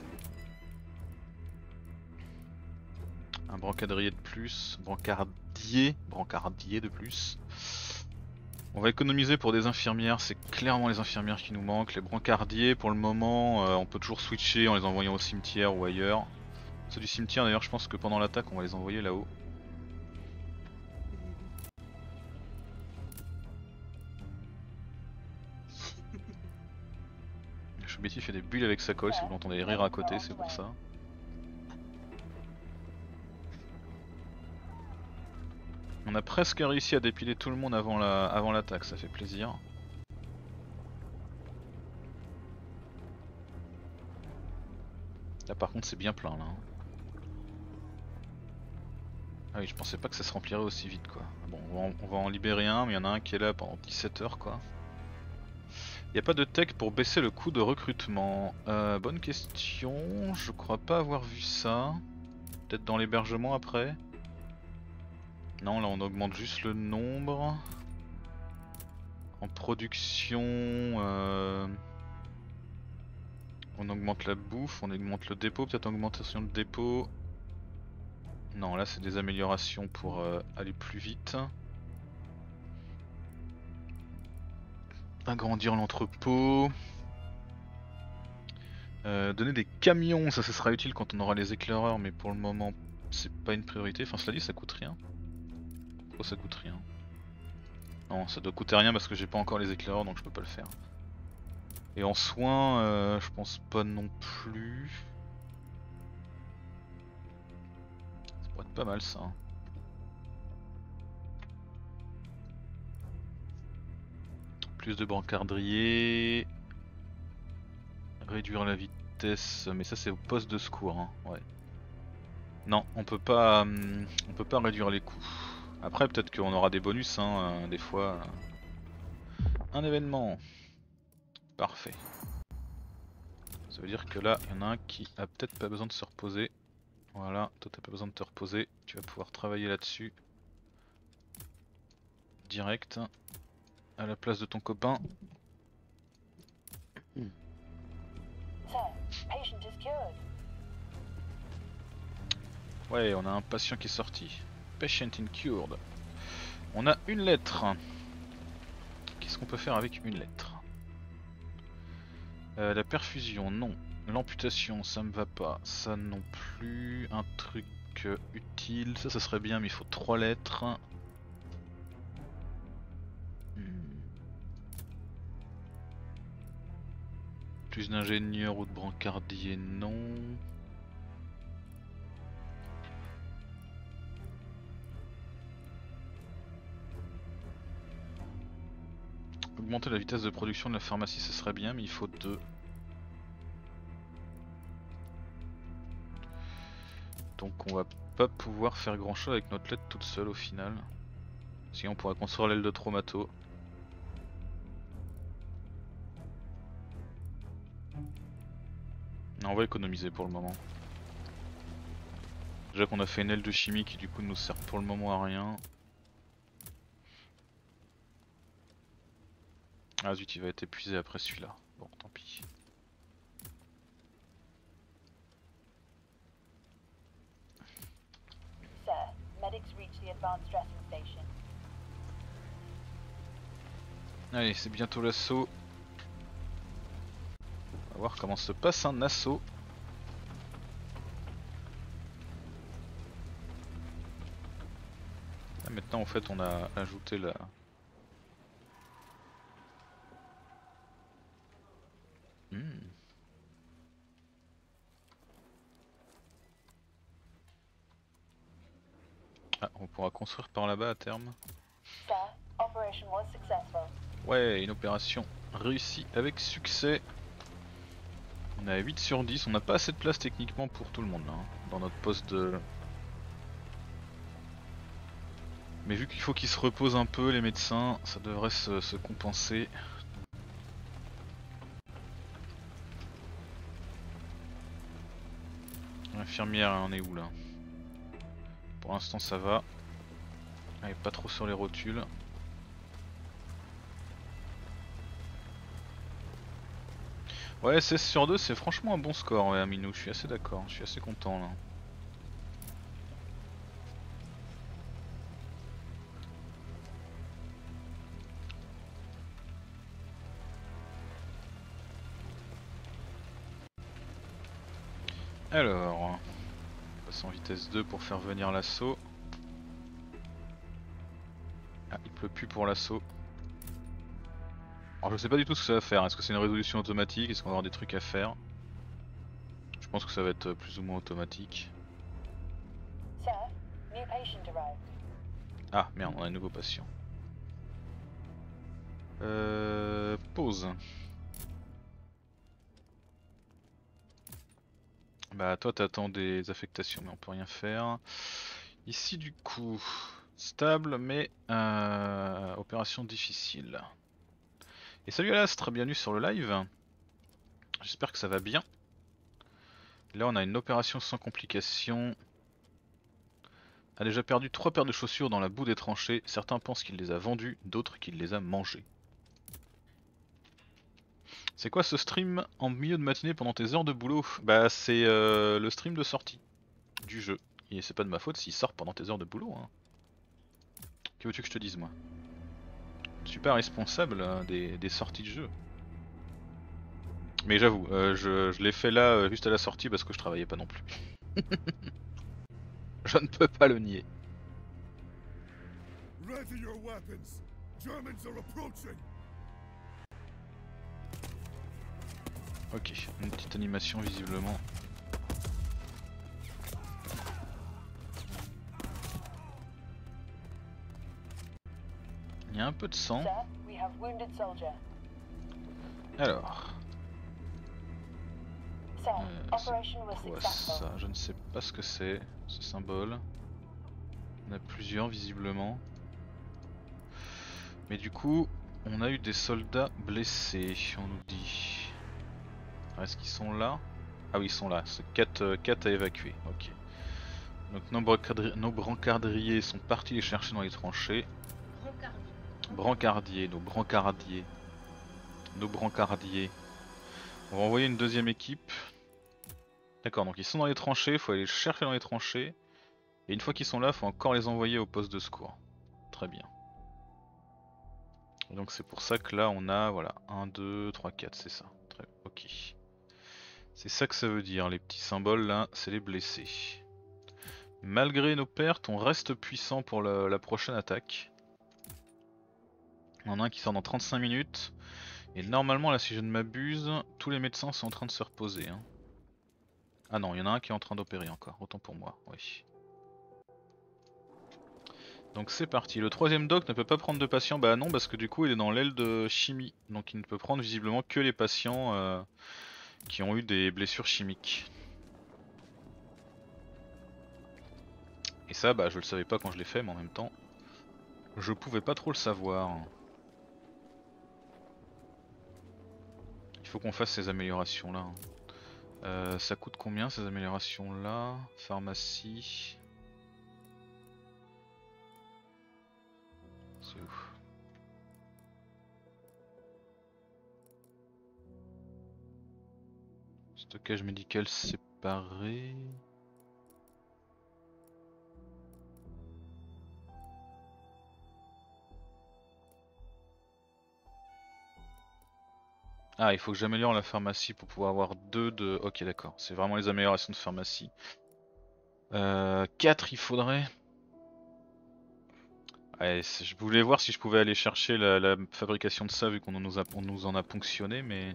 Un brancardier de plus. Brancardier. Brancardier de plus. On va économiser pour des infirmières. C'est clairement les infirmières qui nous manquent. Les brancardiers, pour le moment, euh, on peut toujours switcher en les envoyant au cimetière ou ailleurs. Ceux du cimetière, d'ailleurs, je pense que pendant l'attaque, on va les envoyer là-haut. Betty fait des bulles avec sa colle, si vous l'entendez rire à côté, c'est pour ça. On a presque réussi à dépiler tout le monde avant la, avant l'attaque, ça fait plaisir. Là par contre c'est bien plein là. Ah oui, je pensais pas que ça se remplirait aussi vite quoi. Bon, on va en, on va en libérer un, mais il y en a un qui est là pendant dix-sept heures quoi. Y a pas de tech pour baisser le coût de recrutement. Euh, bonne question, je crois pas avoir vu ça. Peut-être dans l'hébergement après. Non, là on augmente juste le nombre. En production, euh... on augmente la bouffe, on augmente le dépôt, peut-être augmentation de dépôt. Non, là c'est des améliorations pour euh, aller plus vite. Agrandir l'entrepôt. Euh, donner des camions, ça ce sera utile quand on aura les éclaireurs, mais pour le moment c'est pas une priorité. Enfin cela dit ça coûte rien. Pourquoi ça coûte rien? Non, ça doit coûter rien parce que j'ai pas encore les éclaireurs donc je peux pas le faire. Et en soins, euh, je pense pas non plus. Ça pourrait être pas mal ça. Plus de brancardiers, réduire la vitesse, mais ça c'est au poste de secours. Hein. Ouais. Non, on peut pas, hum, on peut pas réduire les coûts. Après peut-être qu'on aura des bonus, hein, euh, des fois. Euh... Un événement, parfait. Ça veut dire que là, il y en a un qui a peut-être pas besoin de se reposer. Voilà, toi t'as pas besoin de te reposer, tu vas pouvoir travailler là-dessus direct. À la place de ton copain. Mm. Ouais, on a un patient qui est sorti. Patient in cured. On a une lettre. Qu'est-ce qu'on peut faire avec une lettre? euh, La perfusion, non. L'amputation, ça me va pas. Ça non plus. Un truc euh, utile, ça, ça serait bien, mais il faut trois lettres. Plus d'ingénieurs ou de brancardiers, non. Augmenter la vitesse de production de la pharmacie, ce serait bien, mais il faut deux. Donc on va pas pouvoir faire grand chose avec notre lettre toute seule au final. Sinon on pourra construire l'aile de traumato. On va économiser pour le moment. Déjà qu'on a fait une aile de chimie qui du coup ne nous sert pour le moment à rien. Ah zut, il va être épuisé après celui-là. Bon, tant pis. Sir, medics reach the advanced dressing station. Allez, c'est bientôt l'assaut. On va voir comment se passe un assaut. Là, maintenant en fait on a ajouté la... Hmm. Ah, on pourra construire par là-bas à terme. Ouais, une opération réussie avec succès. On est à huit sur dix, on n'a pas assez de place techniquement pour tout le monde là, hein, dans notre poste de... Mais vu qu'il faut qu'ils se reposent un peu les médecins, ça devrait se, se compenser. L'infirmière, on est où là? Pour l'instant ça va. Elle est pas trop sur les rotules. Ouais, seize sur deux, c'est franchement un bon score, ouais, Aminou, je suis assez d'accord, je suis assez content là. Alors, on passe en vitesse deux pour faire venir l'assaut. Ah, il pleut plus pour l'assaut. Alors je sais pas du tout ce que ça va faire, est-ce que c'est une résolution automatique, est-ce qu'on va avoir des trucs à faire? Je pense que ça va être plus ou moins automatique. Ah merde, on a un nouveau patient. Euh... Pause. Bah toi t'attends des affectations mais on peut rien faire. Ici du coup, stable mais euh, opération difficile. Et salut à l'astre, bienvenue sur le live. J'espère que ça va bien. Là on a une opération sans complications. A déjà perdu trois paires de chaussures dans la boue des tranchées. Certains pensent qu'il les a vendues, d'autres qu'il les a mangées. C'est quoi ce stream en milieu de matinée pendant tes heures de boulot? Bah c'est euh, le stream de sortie du jeu. Et c'est pas de ma faute s'il sort pendant tes heures de boulot hein. Que veux-tu que je te dise moi? Je suis pas responsable hein, des, des sorties de jeu. Mais j'avoue, euh, je, je l'ai fait là euh, juste à la sortie parce que je travaillais pas non plus. Je ne peux pas le nier. Ok, une petite animation visiblement. Il y a un peu de sang. Alors. Euh, c'est quoi ça? Je ne sais pas ce que c'est, ce symbole. On a plusieurs visiblement. Mais du coup, on a eu des soldats blessés, on nous dit. Est-ce qu'ils sont là? Ah oui ils sont là, c'est quatre à évacuer, ok. Donc nos brancardriers, nos brancardriers sont partis les chercher dans les tranchées. Brancardiers, nos brancardiers. Nos brancardiers. On va envoyer une deuxième équipe. D'accord, donc ils sont dans les tranchées, il faut aller les chercher dans les tranchées. Et une fois qu'ils sont là, il faut encore les envoyer au poste de secours. Très bien. Et donc c'est pour ça que là on a, voilà, un, deux, trois, quatre, c'est ça. Très bien, ok. C'est ça que ça veut dire, les petits symboles là, c'est les blessés. Malgré nos pertes, on reste puissant pour la, la prochaine attaque. On en a un qui sort dans trente-cinq minutes. Et normalement là si je ne m'abuse, tous les médecins sont en train de se reposer. Hein. Ah non, il y en a un qui est en train d'opérer encore, autant pour moi, oui. Donc c'est parti, le troisième doc ne peut pas prendre de patients, bah non parce que du coup il est dans l'aile de chimie. Donc il ne peut prendre visiblement que les patients... Euh... qui ont eu des blessures chimiques. Et ça bah je le savais pas quand je l'ai fait mais en même temps je pouvais pas trop le savoir. Il faut qu'on fasse ces améliorations là. Euh, ça coûte combien ces améliorations là? Pharmacie. C'est ouf. Stockage médical séparé. Ah, il faut que j'améliore la pharmacie pour pouvoir avoir deux de... Ok d'accord, c'est vraiment les améliorations de pharmacie. Euh, quatre il faudrait. Allez, je voulais voir si je pouvais aller chercher la, la fabrication de ça vu qu'on nous, nous en a ponctionné mais...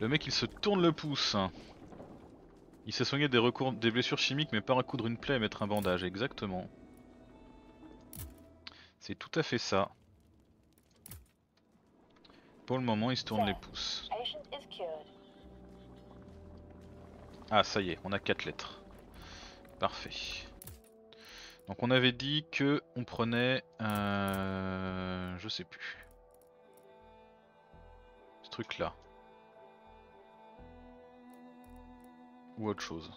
Le mec il se tourne le pouce. Il s'est soigné des, recours, des blessures chimiques mais pas recoudre une plaie et mettre un bandage, exactement. C'est tout à fait ça. Pour le moment il se tourne les pouces. Ah ça y est, on a quatre lettres. Parfait. Donc on avait dit que on prenait... Euh, je sais plus. Ce truc là. ou autre chose.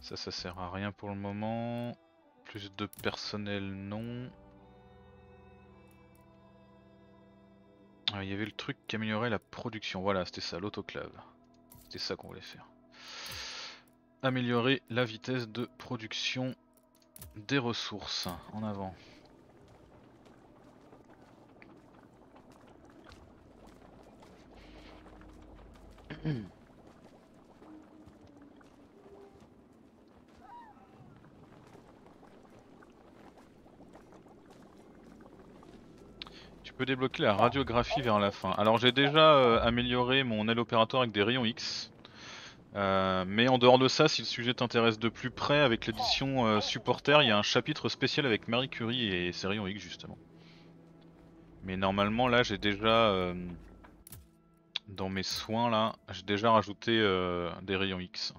Ça, ça sert à rien pour le moment. Plus de personnel, non. Ah, il y avait le truc qui améliorait la production. Voilà, c'était ça, l'autoclave. C'était ça qu'on voulait faire. Améliorer la vitesse de production des ressources. En avant. Tu peux débloquer la radiographie vers la fin. Alors j'ai déjà euh, amélioré mon aile opérateur avec des rayons X. Euh, mais en dehors de ça, si le sujet t'intéresse de plus près, avec l'édition euh, supporter, il y a un chapitre spécial avec Marie Curie et ses rayons X justement. Mais normalement là j'ai déjà... Euh, dans mes soins là, j'ai déjà rajouté euh, des rayons X.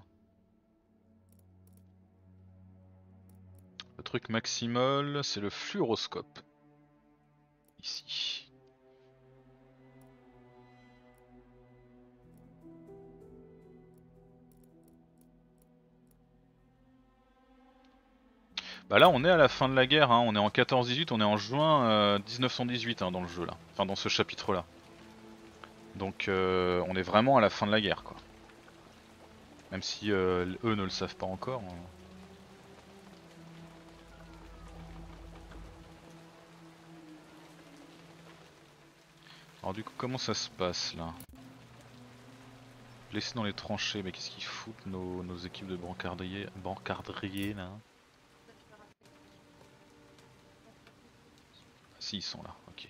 Le truc maximal, c'est le fluoroscope. Ici. Bah là on est à la fin de la guerre, hein. On est en quatorze dix-huit, on est en juin euh, mille neuf cent dix-huit hein, dans le jeu là, enfin dans ce chapitre là. Donc euh, on est vraiment à la fin de la guerre quoi. Même si euh, eux ne le savent pas encore. Hein. Alors du coup comment ça se passe là? Blessés dans les tranchées, mais qu'est-ce qu'ils foutent nos, nos équipes de brancardiers, brancardiers là? Ah, si ils sont là, ok.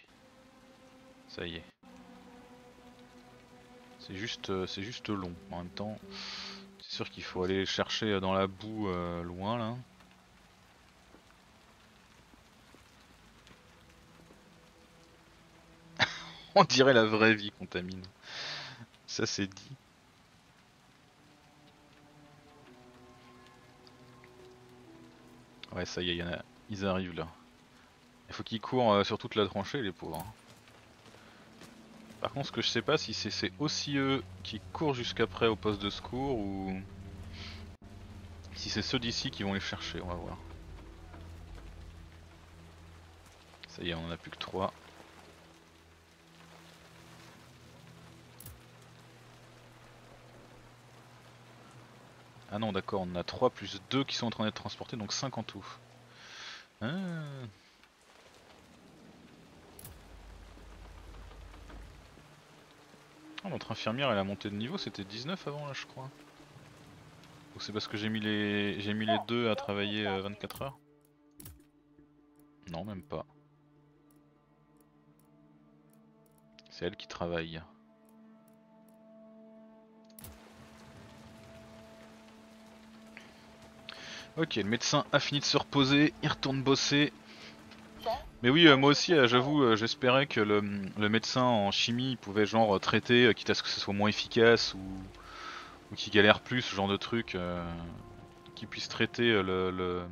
Ça y est. C'est juste, c'est juste long. En même temps, c'est sûr qu'il faut aller chercher dans la boue euh, loin là. On dirait la vraie vie contamine. Ça c'est dit. Ouais, ça y est, y en a... ils arrivent là. Il faut qu'ils courent euh, sur toute la tranchée les pauvres. Hein. Par contre, ce que je sais pas, si c'est aussi eux qui courent jusqu'après au poste de secours ou si c'est ceux d'ici qui vont les chercher, on va voir. Ça y est, on en a plus que trois. Ah non, d'accord, on en a trois plus deux qui sont en train d'être transportés, donc cinq en tout. Ah. Oh, notre infirmière elle a monté de niveau, c'était dix-neuf avant là je crois. Ou c'est parce que j'ai mis les j'ai mis les deux à travailler euh, vingt-quatre heures? Non, même pas. C'est elle qui travaille. Ok, le médecin a fini de se reposer, il retourne bosser. Mais oui, euh, moi aussi, euh, j'avoue, euh, j'espérais que le, le médecin en chimie il pouvait genre traiter, euh, quitte à ce que ce soit moins efficace ou, ou qu'il galère plus, ce genre de truc, euh, qu'il puisse traiter euh, le, le,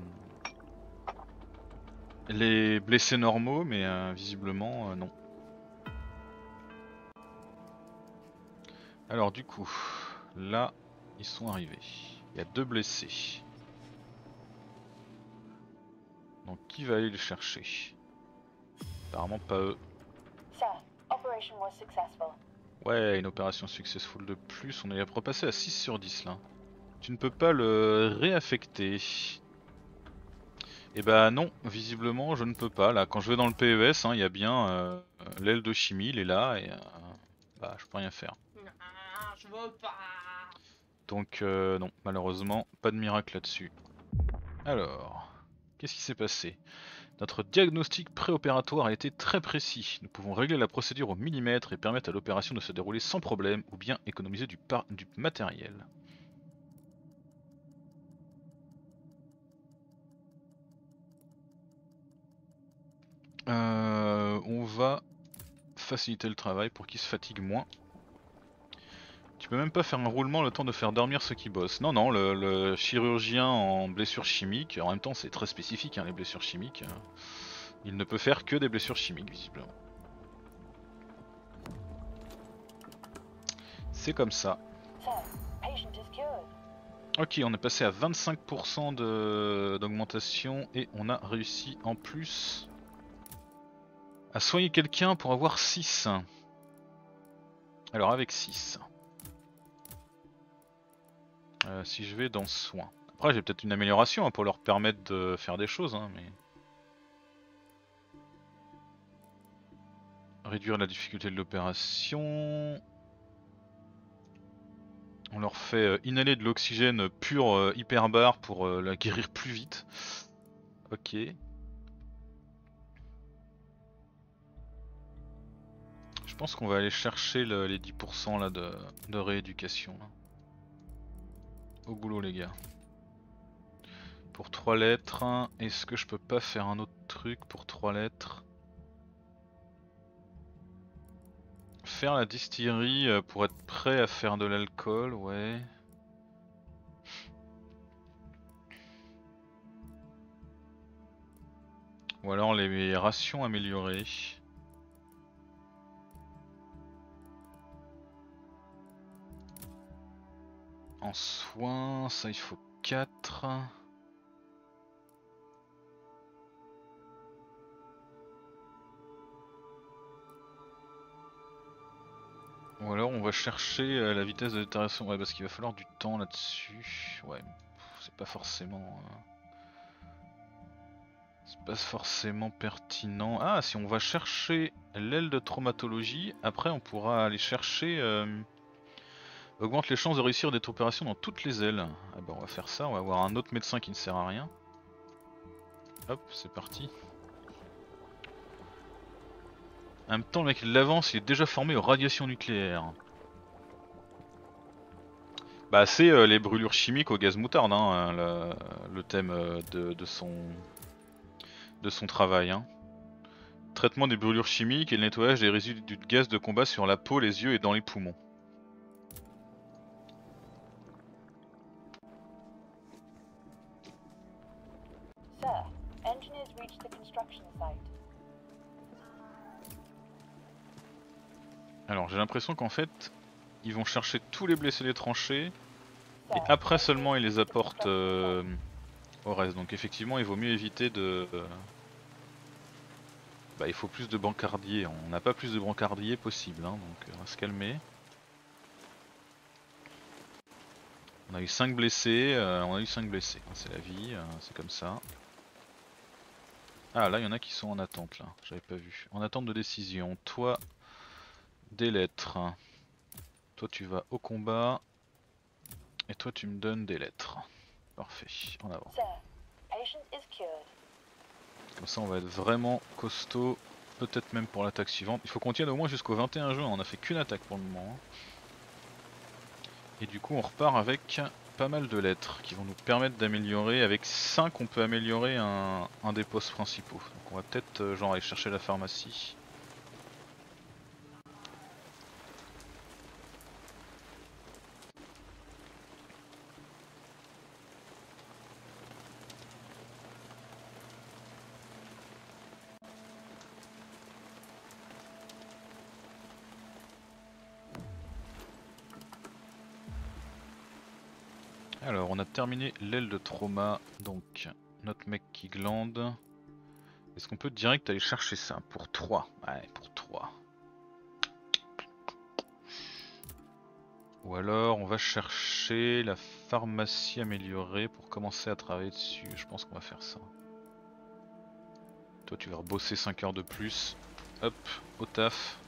les blessés normaux, mais euh, visiblement euh, non. Alors du coup, là, ils sont arrivés. Il y a deux blessés. Donc qui va aller les chercher? Apparemment pas eux. Ouais, une opération successful de plus, on est repassé à six sur dix là. Tu ne peux pas le réaffecter. Et bah non, visiblement je ne peux pas. Là, quand je vais dans le P E S, hein, y a bien euh, l'aile de chimie, il est là et euh, bah je peux rien faire. Donc euh, non, malheureusement, pas de miracle là-dessus. Alors... qu'est-ce qui s'est passé? Notre diagnostic préopératoire a été très précis. Nous pouvons régler la procédure au millimètre et permettre à l'opération de se dérouler sans problème ou bien économiser du, par du matériel. Euh, on va faciliter le travail pour qu'ils se fatiguent moins. Tu peux même pas faire un roulement le temps de faire dormir ceux qui bossent. Non, non, le, le chirurgien en blessures chimiques, en même temps c'est très spécifique hein, les blessures chimiques, il ne peut faire que des blessures chimiques visiblement. C'est comme ça. Ok, on est passé à vingt-cinq pour cent d'augmentation et on a réussi en plus à soigner quelqu'un pour avoir six. Alors avec six, euh, si je vais dans soin. Après j'ai peut-être une amélioration hein, pour leur permettre de faire des choses, hein, mais... Réduire la difficulté de l'opération. On leur fait inhaler de l'oxygène pur euh, hyperbare pour euh, la guérir plus vite. Ok. Je pense qu'on va aller chercher le, les dix pour cent là de, de rééducation. Là. Au boulot les gars. Pour trois lettres, hein. Est-ce que je peux pas faire un autre truc pour trois lettres ? Faire la distillerie pour être prêt à faire de l'alcool, ouais. Ou alors les rations améliorées. En soins, ça il faut quatre. Ou alors on va chercher la vitesse de détérioration, ouais parce qu'il va falloir du temps là-dessus, ouais c'est pas forcément euh... c'est pas forcément pertinent. Ah si on va chercher l'aile de traumatologie, après on pourra aller chercher, euh... augmente les chances de réussir des opérations dans toutes les ailes. Ah bah on va faire ça, on va avoir un autre médecin qui ne sert à rien. Hop c'est parti. En même temps, le mec il l'avance, il est déjà formé aux radiations nucléaires. Bah c'est euh, les brûlures chimiques au gaz moutarde, hein, le, le thème de, de, son, de son travail. Hein. Traitement des brûlures chimiques et le nettoyage des résidus de gaz de combat sur la peau, les yeux et dans les poumons. Sir, engineers reached the construction site. Alors j'ai l'impression qu'en fait, ils vont chercher tous les blessés des tranchées et après seulement ils les apportent euh, au reste. Donc effectivement il vaut mieux éviter de... Euh... Bah il faut plus de brancardiers, on n'a pas plus de brancardiers possible, hein, donc on va se calmer. On a eu cinq blessés, euh, on a eu cinq blessés, hein, c'est la vie, euh, c'est comme ça. Ah là il y en a qui sont en attente là, j'avais pas vu. En attente de décision, toi... Des lettres. Toi tu vas au combat et toi tu me donnes des lettres. Parfait, en avant. Comme ça on va être vraiment costaud, peut-être même pour l'attaque suivante. Il faut qu'on tienne au moins jusqu'au vingt et un juin, on a fait qu'une attaque pour le moment. Et du coup on repart avec pas mal de lettres qui vont nous permettre d'améliorer. Avec cinq on peut améliorer un, un des postes principaux. Donc on va peut-être genre aller chercher la pharmacie. Alors on a terminé l'aile de trauma, donc notre mec qui glande. Est-ce qu'on peut direct aller chercher ça pour trois? Ouais pour trois. Ou alors on va chercher la pharmacie améliorée pour commencer à travailler dessus, je pense qu'on va faire ça. Toi tu vas rebosser cinq heures de plus, hop, au taf.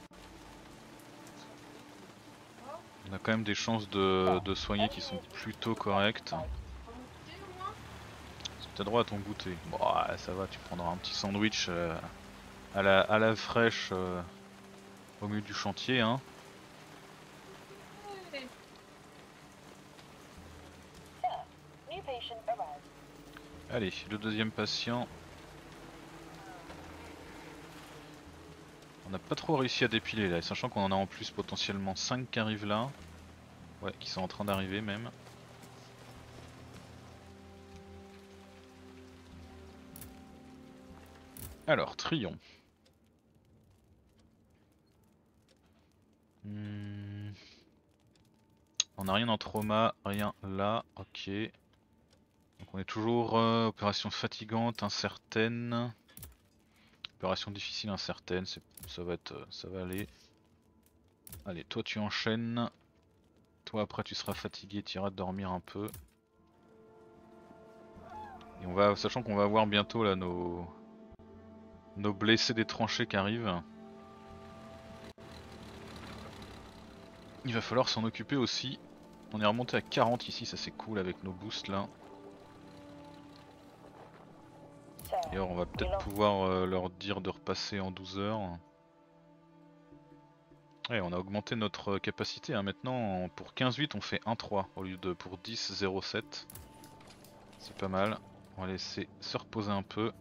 On a quand même des chances de, de soigner qui sont plutôt correctes. Parce que t'as droit à ton goûter. Bon, ça va, tu prendras un petit sandwich euh, à, la, à la fraîche euh, au milieu du chantier. Hein. Allez, le deuxième patient. On n'a pas trop réussi à dépiler là, sachant qu'on en a en plus potentiellement cinq qui arrivent là. Ouais, qui sont en train d'arriver même. Alors, Trion. Hmm. On n'a rien en trauma, rien là, ok. Donc on est toujours euh, opération fatigante, incertaine. Opération difficile, incertaine, ça va être, ça va aller. Allez, toi tu enchaînes. Toi après tu seras fatigué, tu iras dormir un peu. Et on va, sachant qu'on va avoir bientôt là nos, nos blessés des tranchées qui arrivent. Il va falloir s'en occuper aussi. On est remonté à quarante ici, ça c'est cool avec nos boosts là. D'ailleurs on va peut-être pouvoir euh, leur dire de repasser en douze heures. Ouais, on a augmenté notre capacité hein. Maintenant pour quinze huit on fait un trois au lieu de pour dix zéro sept. C'est pas mal, on va laisser se reposer un peu.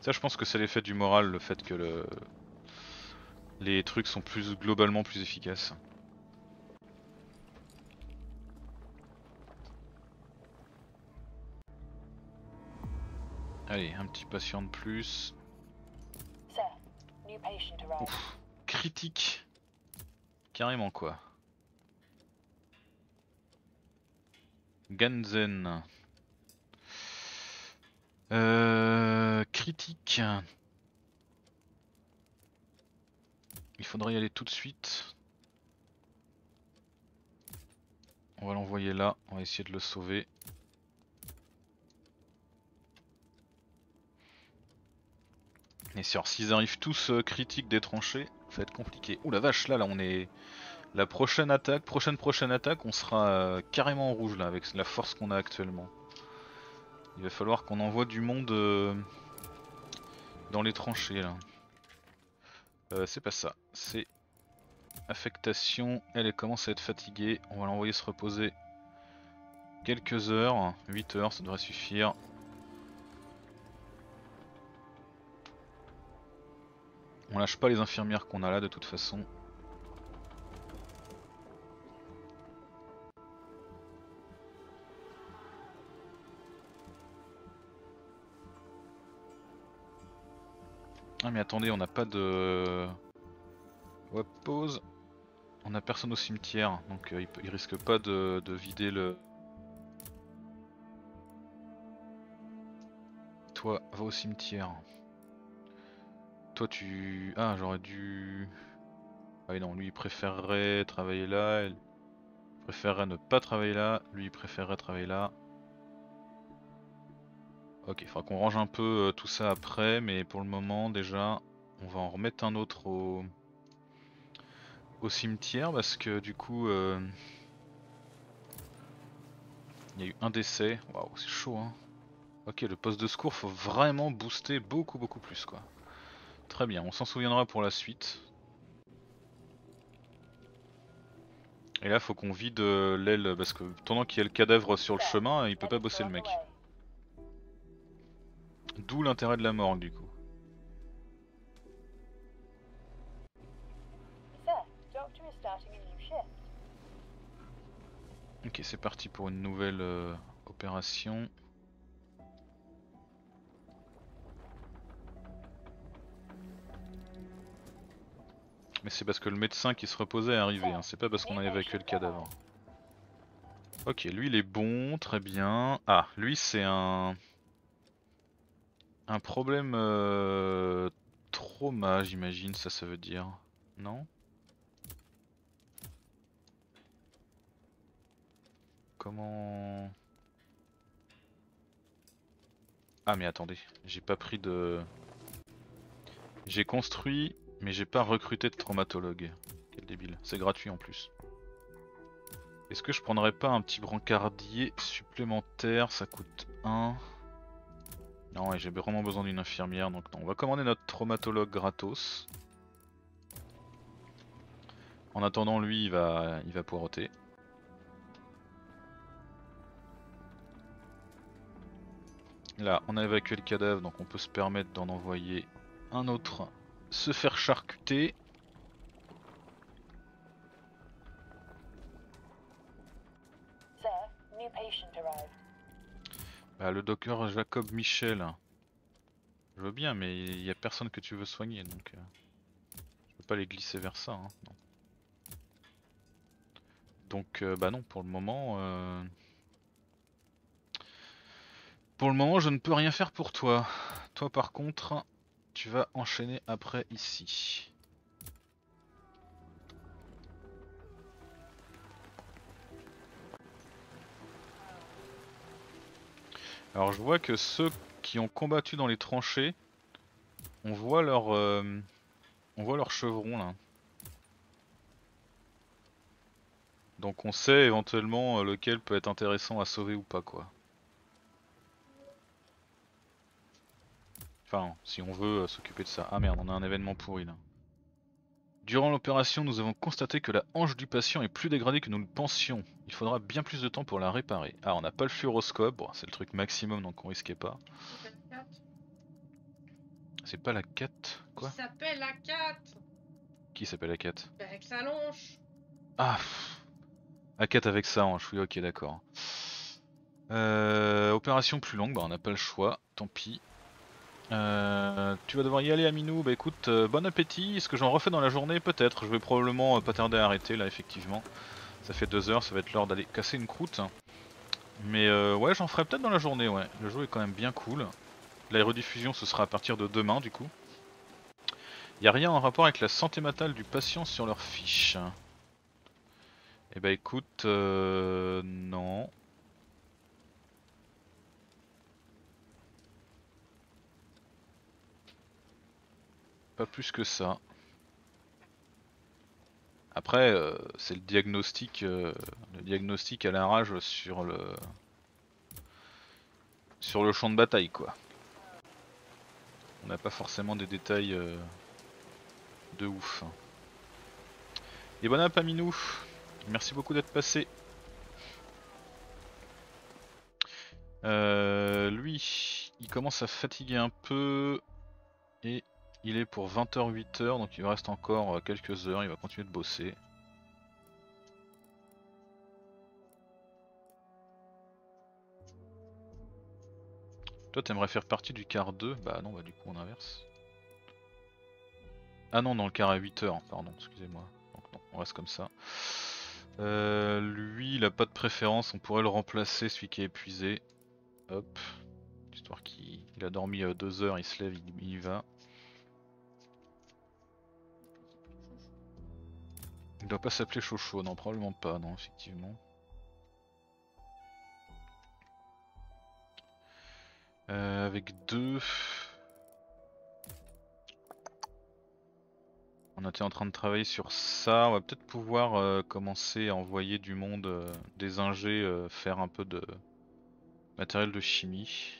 Ça je pense que c'est l'effet du moral, le fait que le... les trucs sont plus globalement plus efficaces. Allez, un petit patient de plus. Ouf, critique. Carrément quoi. Ganzen. Euh, critique. Il faudrait y aller tout de suite. On va l'envoyer là, on va essayer de le sauver. Et si alors s'ils arrivent tous euh, critiques des tranchées, ça va être compliqué. Ouh la vache, là là on est... La prochaine attaque, prochaine prochaine attaque, on sera euh, carrément en rouge là avec la force qu'on a actuellement. Il va falloir qu'on envoie du monde euh, dans les tranchées là. Euh, c'est pas ça, c'est affectation, elle, elle commence à être fatiguée, on va l'envoyer se reposer quelques heures, huit heures ça devrait suffire. On lâche pas les infirmières qu'on a là de toute façon. Ah mais attendez, on n'a pas de... Web pause. On n'a personne au cimetière, donc euh, il, il risque pas de, de vider le... Toi, va au cimetière. Toi tu... Ah j'aurais dû... Ah oui non, lui il préférerait travailler là, il préférerait ne pas travailler là, lui il préférerait travailler là. Ok, il faudra qu'on range un peu euh, tout ça après, mais pour le moment déjà, on va en remettre un autre au, au cimetière, parce que du coup, euh... il y a eu un décès. Waouh, c'est chaud hein. Ok, le poste de secours, faut vraiment booster beaucoup beaucoup plus quoi. Très bien, on s'en souviendra pour la suite. Et là, faut qu'on vide euh, l'aile, parce que pendant qu'il y a le cadavre sur le chemin, il peut pas bosser le mec. D'où l'intérêt de la morgue du coup. Ok, c'est parti pour une nouvelle euh, opération. Mais c'est parce que le médecin qui se reposait est arrivé, hein. C'est pas parce qu'on a évacué le cadavre. Ok, lui il est bon, très bien. Ah, lui c'est un... Un problème euh, trauma j'imagine, ça ça veut dire, non? Comment... Ah mais attendez, j'ai pas pris de... J'ai construit mais j'ai pas recruté de traumatologue. Quel débile, c'est gratuit en plus. Est-ce que je prendrais pas un petit brancardier supplémentaire, ça coûte un... Non, et j'ai vraiment besoin d'une infirmière, donc non. On va commander notre traumatologue gratos. En attendant, lui, il va, il va poireauter. Là, on a évacué le cadavre, donc on peut se permettre d'en envoyer un autre se faire charcuter. Sir, new patient arrived. Bah, le docteur Jacob Michel, je veux bien, mais il n'y a personne que tu veux soigner, donc euh, je peux pas les glisser vers ça. Hein, non. Donc euh, bah non, pour le moment... Euh... Pour le moment, je ne peux rien faire pour toi. Toi par contre, tu vas enchaîner après ici. Alors je vois que ceux qui ont combattu dans les tranchées, on voit leur, euh, on voit leur chevron là. Donc on sait éventuellement lequel peut être intéressant à sauver ou pas quoi. Enfin, si on veut euh, s'occuper de ça. Ah merde, on a un événement pourri là. Durant l'opération, nous avons constaté que la hanche du patient est plus dégradée que nous le pensions. Il faudra bien plus de temps pour la réparer. Ah, on n'a pas le fluoroscope. Bon, c'est le truc maximum, donc on risquait pas. C'est pas la quatre. Quoi ? Qui s'appelle la quatre ? Qui s'appelle la quatre ? Bah, avec sa hanche. Ah, pff. A quatre avec sa hanche. Oui, ok, d'accord. Euh, opération plus longue. Bah, on n'a pas le choix. Tant pis. Euh, tu vas devoir y aller Aminou, bah écoute, euh, bon appétit, est-ce que j'en refais dans la journée? Peut-être, je vais probablement euh, pas tarder à arrêter là effectivement. Ça fait deux heures, ça va être l'heure d'aller casser une croûte. Mais euh, ouais, j'en ferai peut-être dans la journée, ouais. Le jeu est quand même bien cool. La rediffusion ce sera à partir de demain du coup. Y'a rien en rapport avec la santé mentale du patient sur leur fiche. Et bah écoute, euh, non... Pas plus que ça. Après, euh, c'est le diagnostic, euh, le diagnostic à la rage sur le sur le champ de bataille, quoi. On n'a pas forcément des détails euh, de ouf. Et bon app Aminou, merci beaucoup d'être passé. Euh, lui, il commence à fatiguer un peu et il est pour vingt heures huit heures, donc il reste encore quelques heures, il va continuer de bosser. Toi t'aimerais faire partie du quart deux? Bah non, bah du coup on inverse. Ah non, dans le quart à huit heures, pardon, excusez-moi. Donc non, on reste comme ça. Euh, lui il a pas de préférence, on pourrait le remplacer, celui qui est épuisé. Hop, histoire qu'il il a dormi deux heures, il se lève, il, il y va. Il doit pas s'appeler Chocho, non probablement pas, non effectivement. Euh, avec deux... On était en train de travailler sur ça, on va peut-être pouvoir euh, commencer à envoyer du monde, euh, des ingés, euh, faire un peu de matériel de chimie.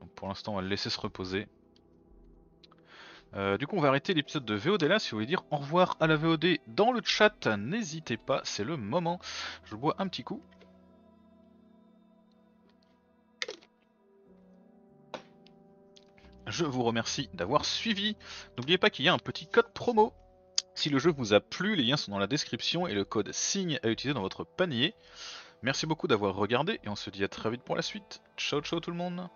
Donc pour l'instant on va le laisser se reposer. Euh, du coup on va arrêter l'épisode de V O D là, si vous voulez dire au revoir à la V O D dans le chat, n'hésitez pas, c'est le moment. Je bois un petit coup. Je vous remercie d'avoir suivi. N'oubliez pas qu'il y a un petit code promo. Si le jeu vous a plu, les liens sont dans la description et le code signe à utiliser dans votre panier. Merci beaucoup d'avoir regardé et on se dit à très vite pour la suite. Ciao ciao tout le monde.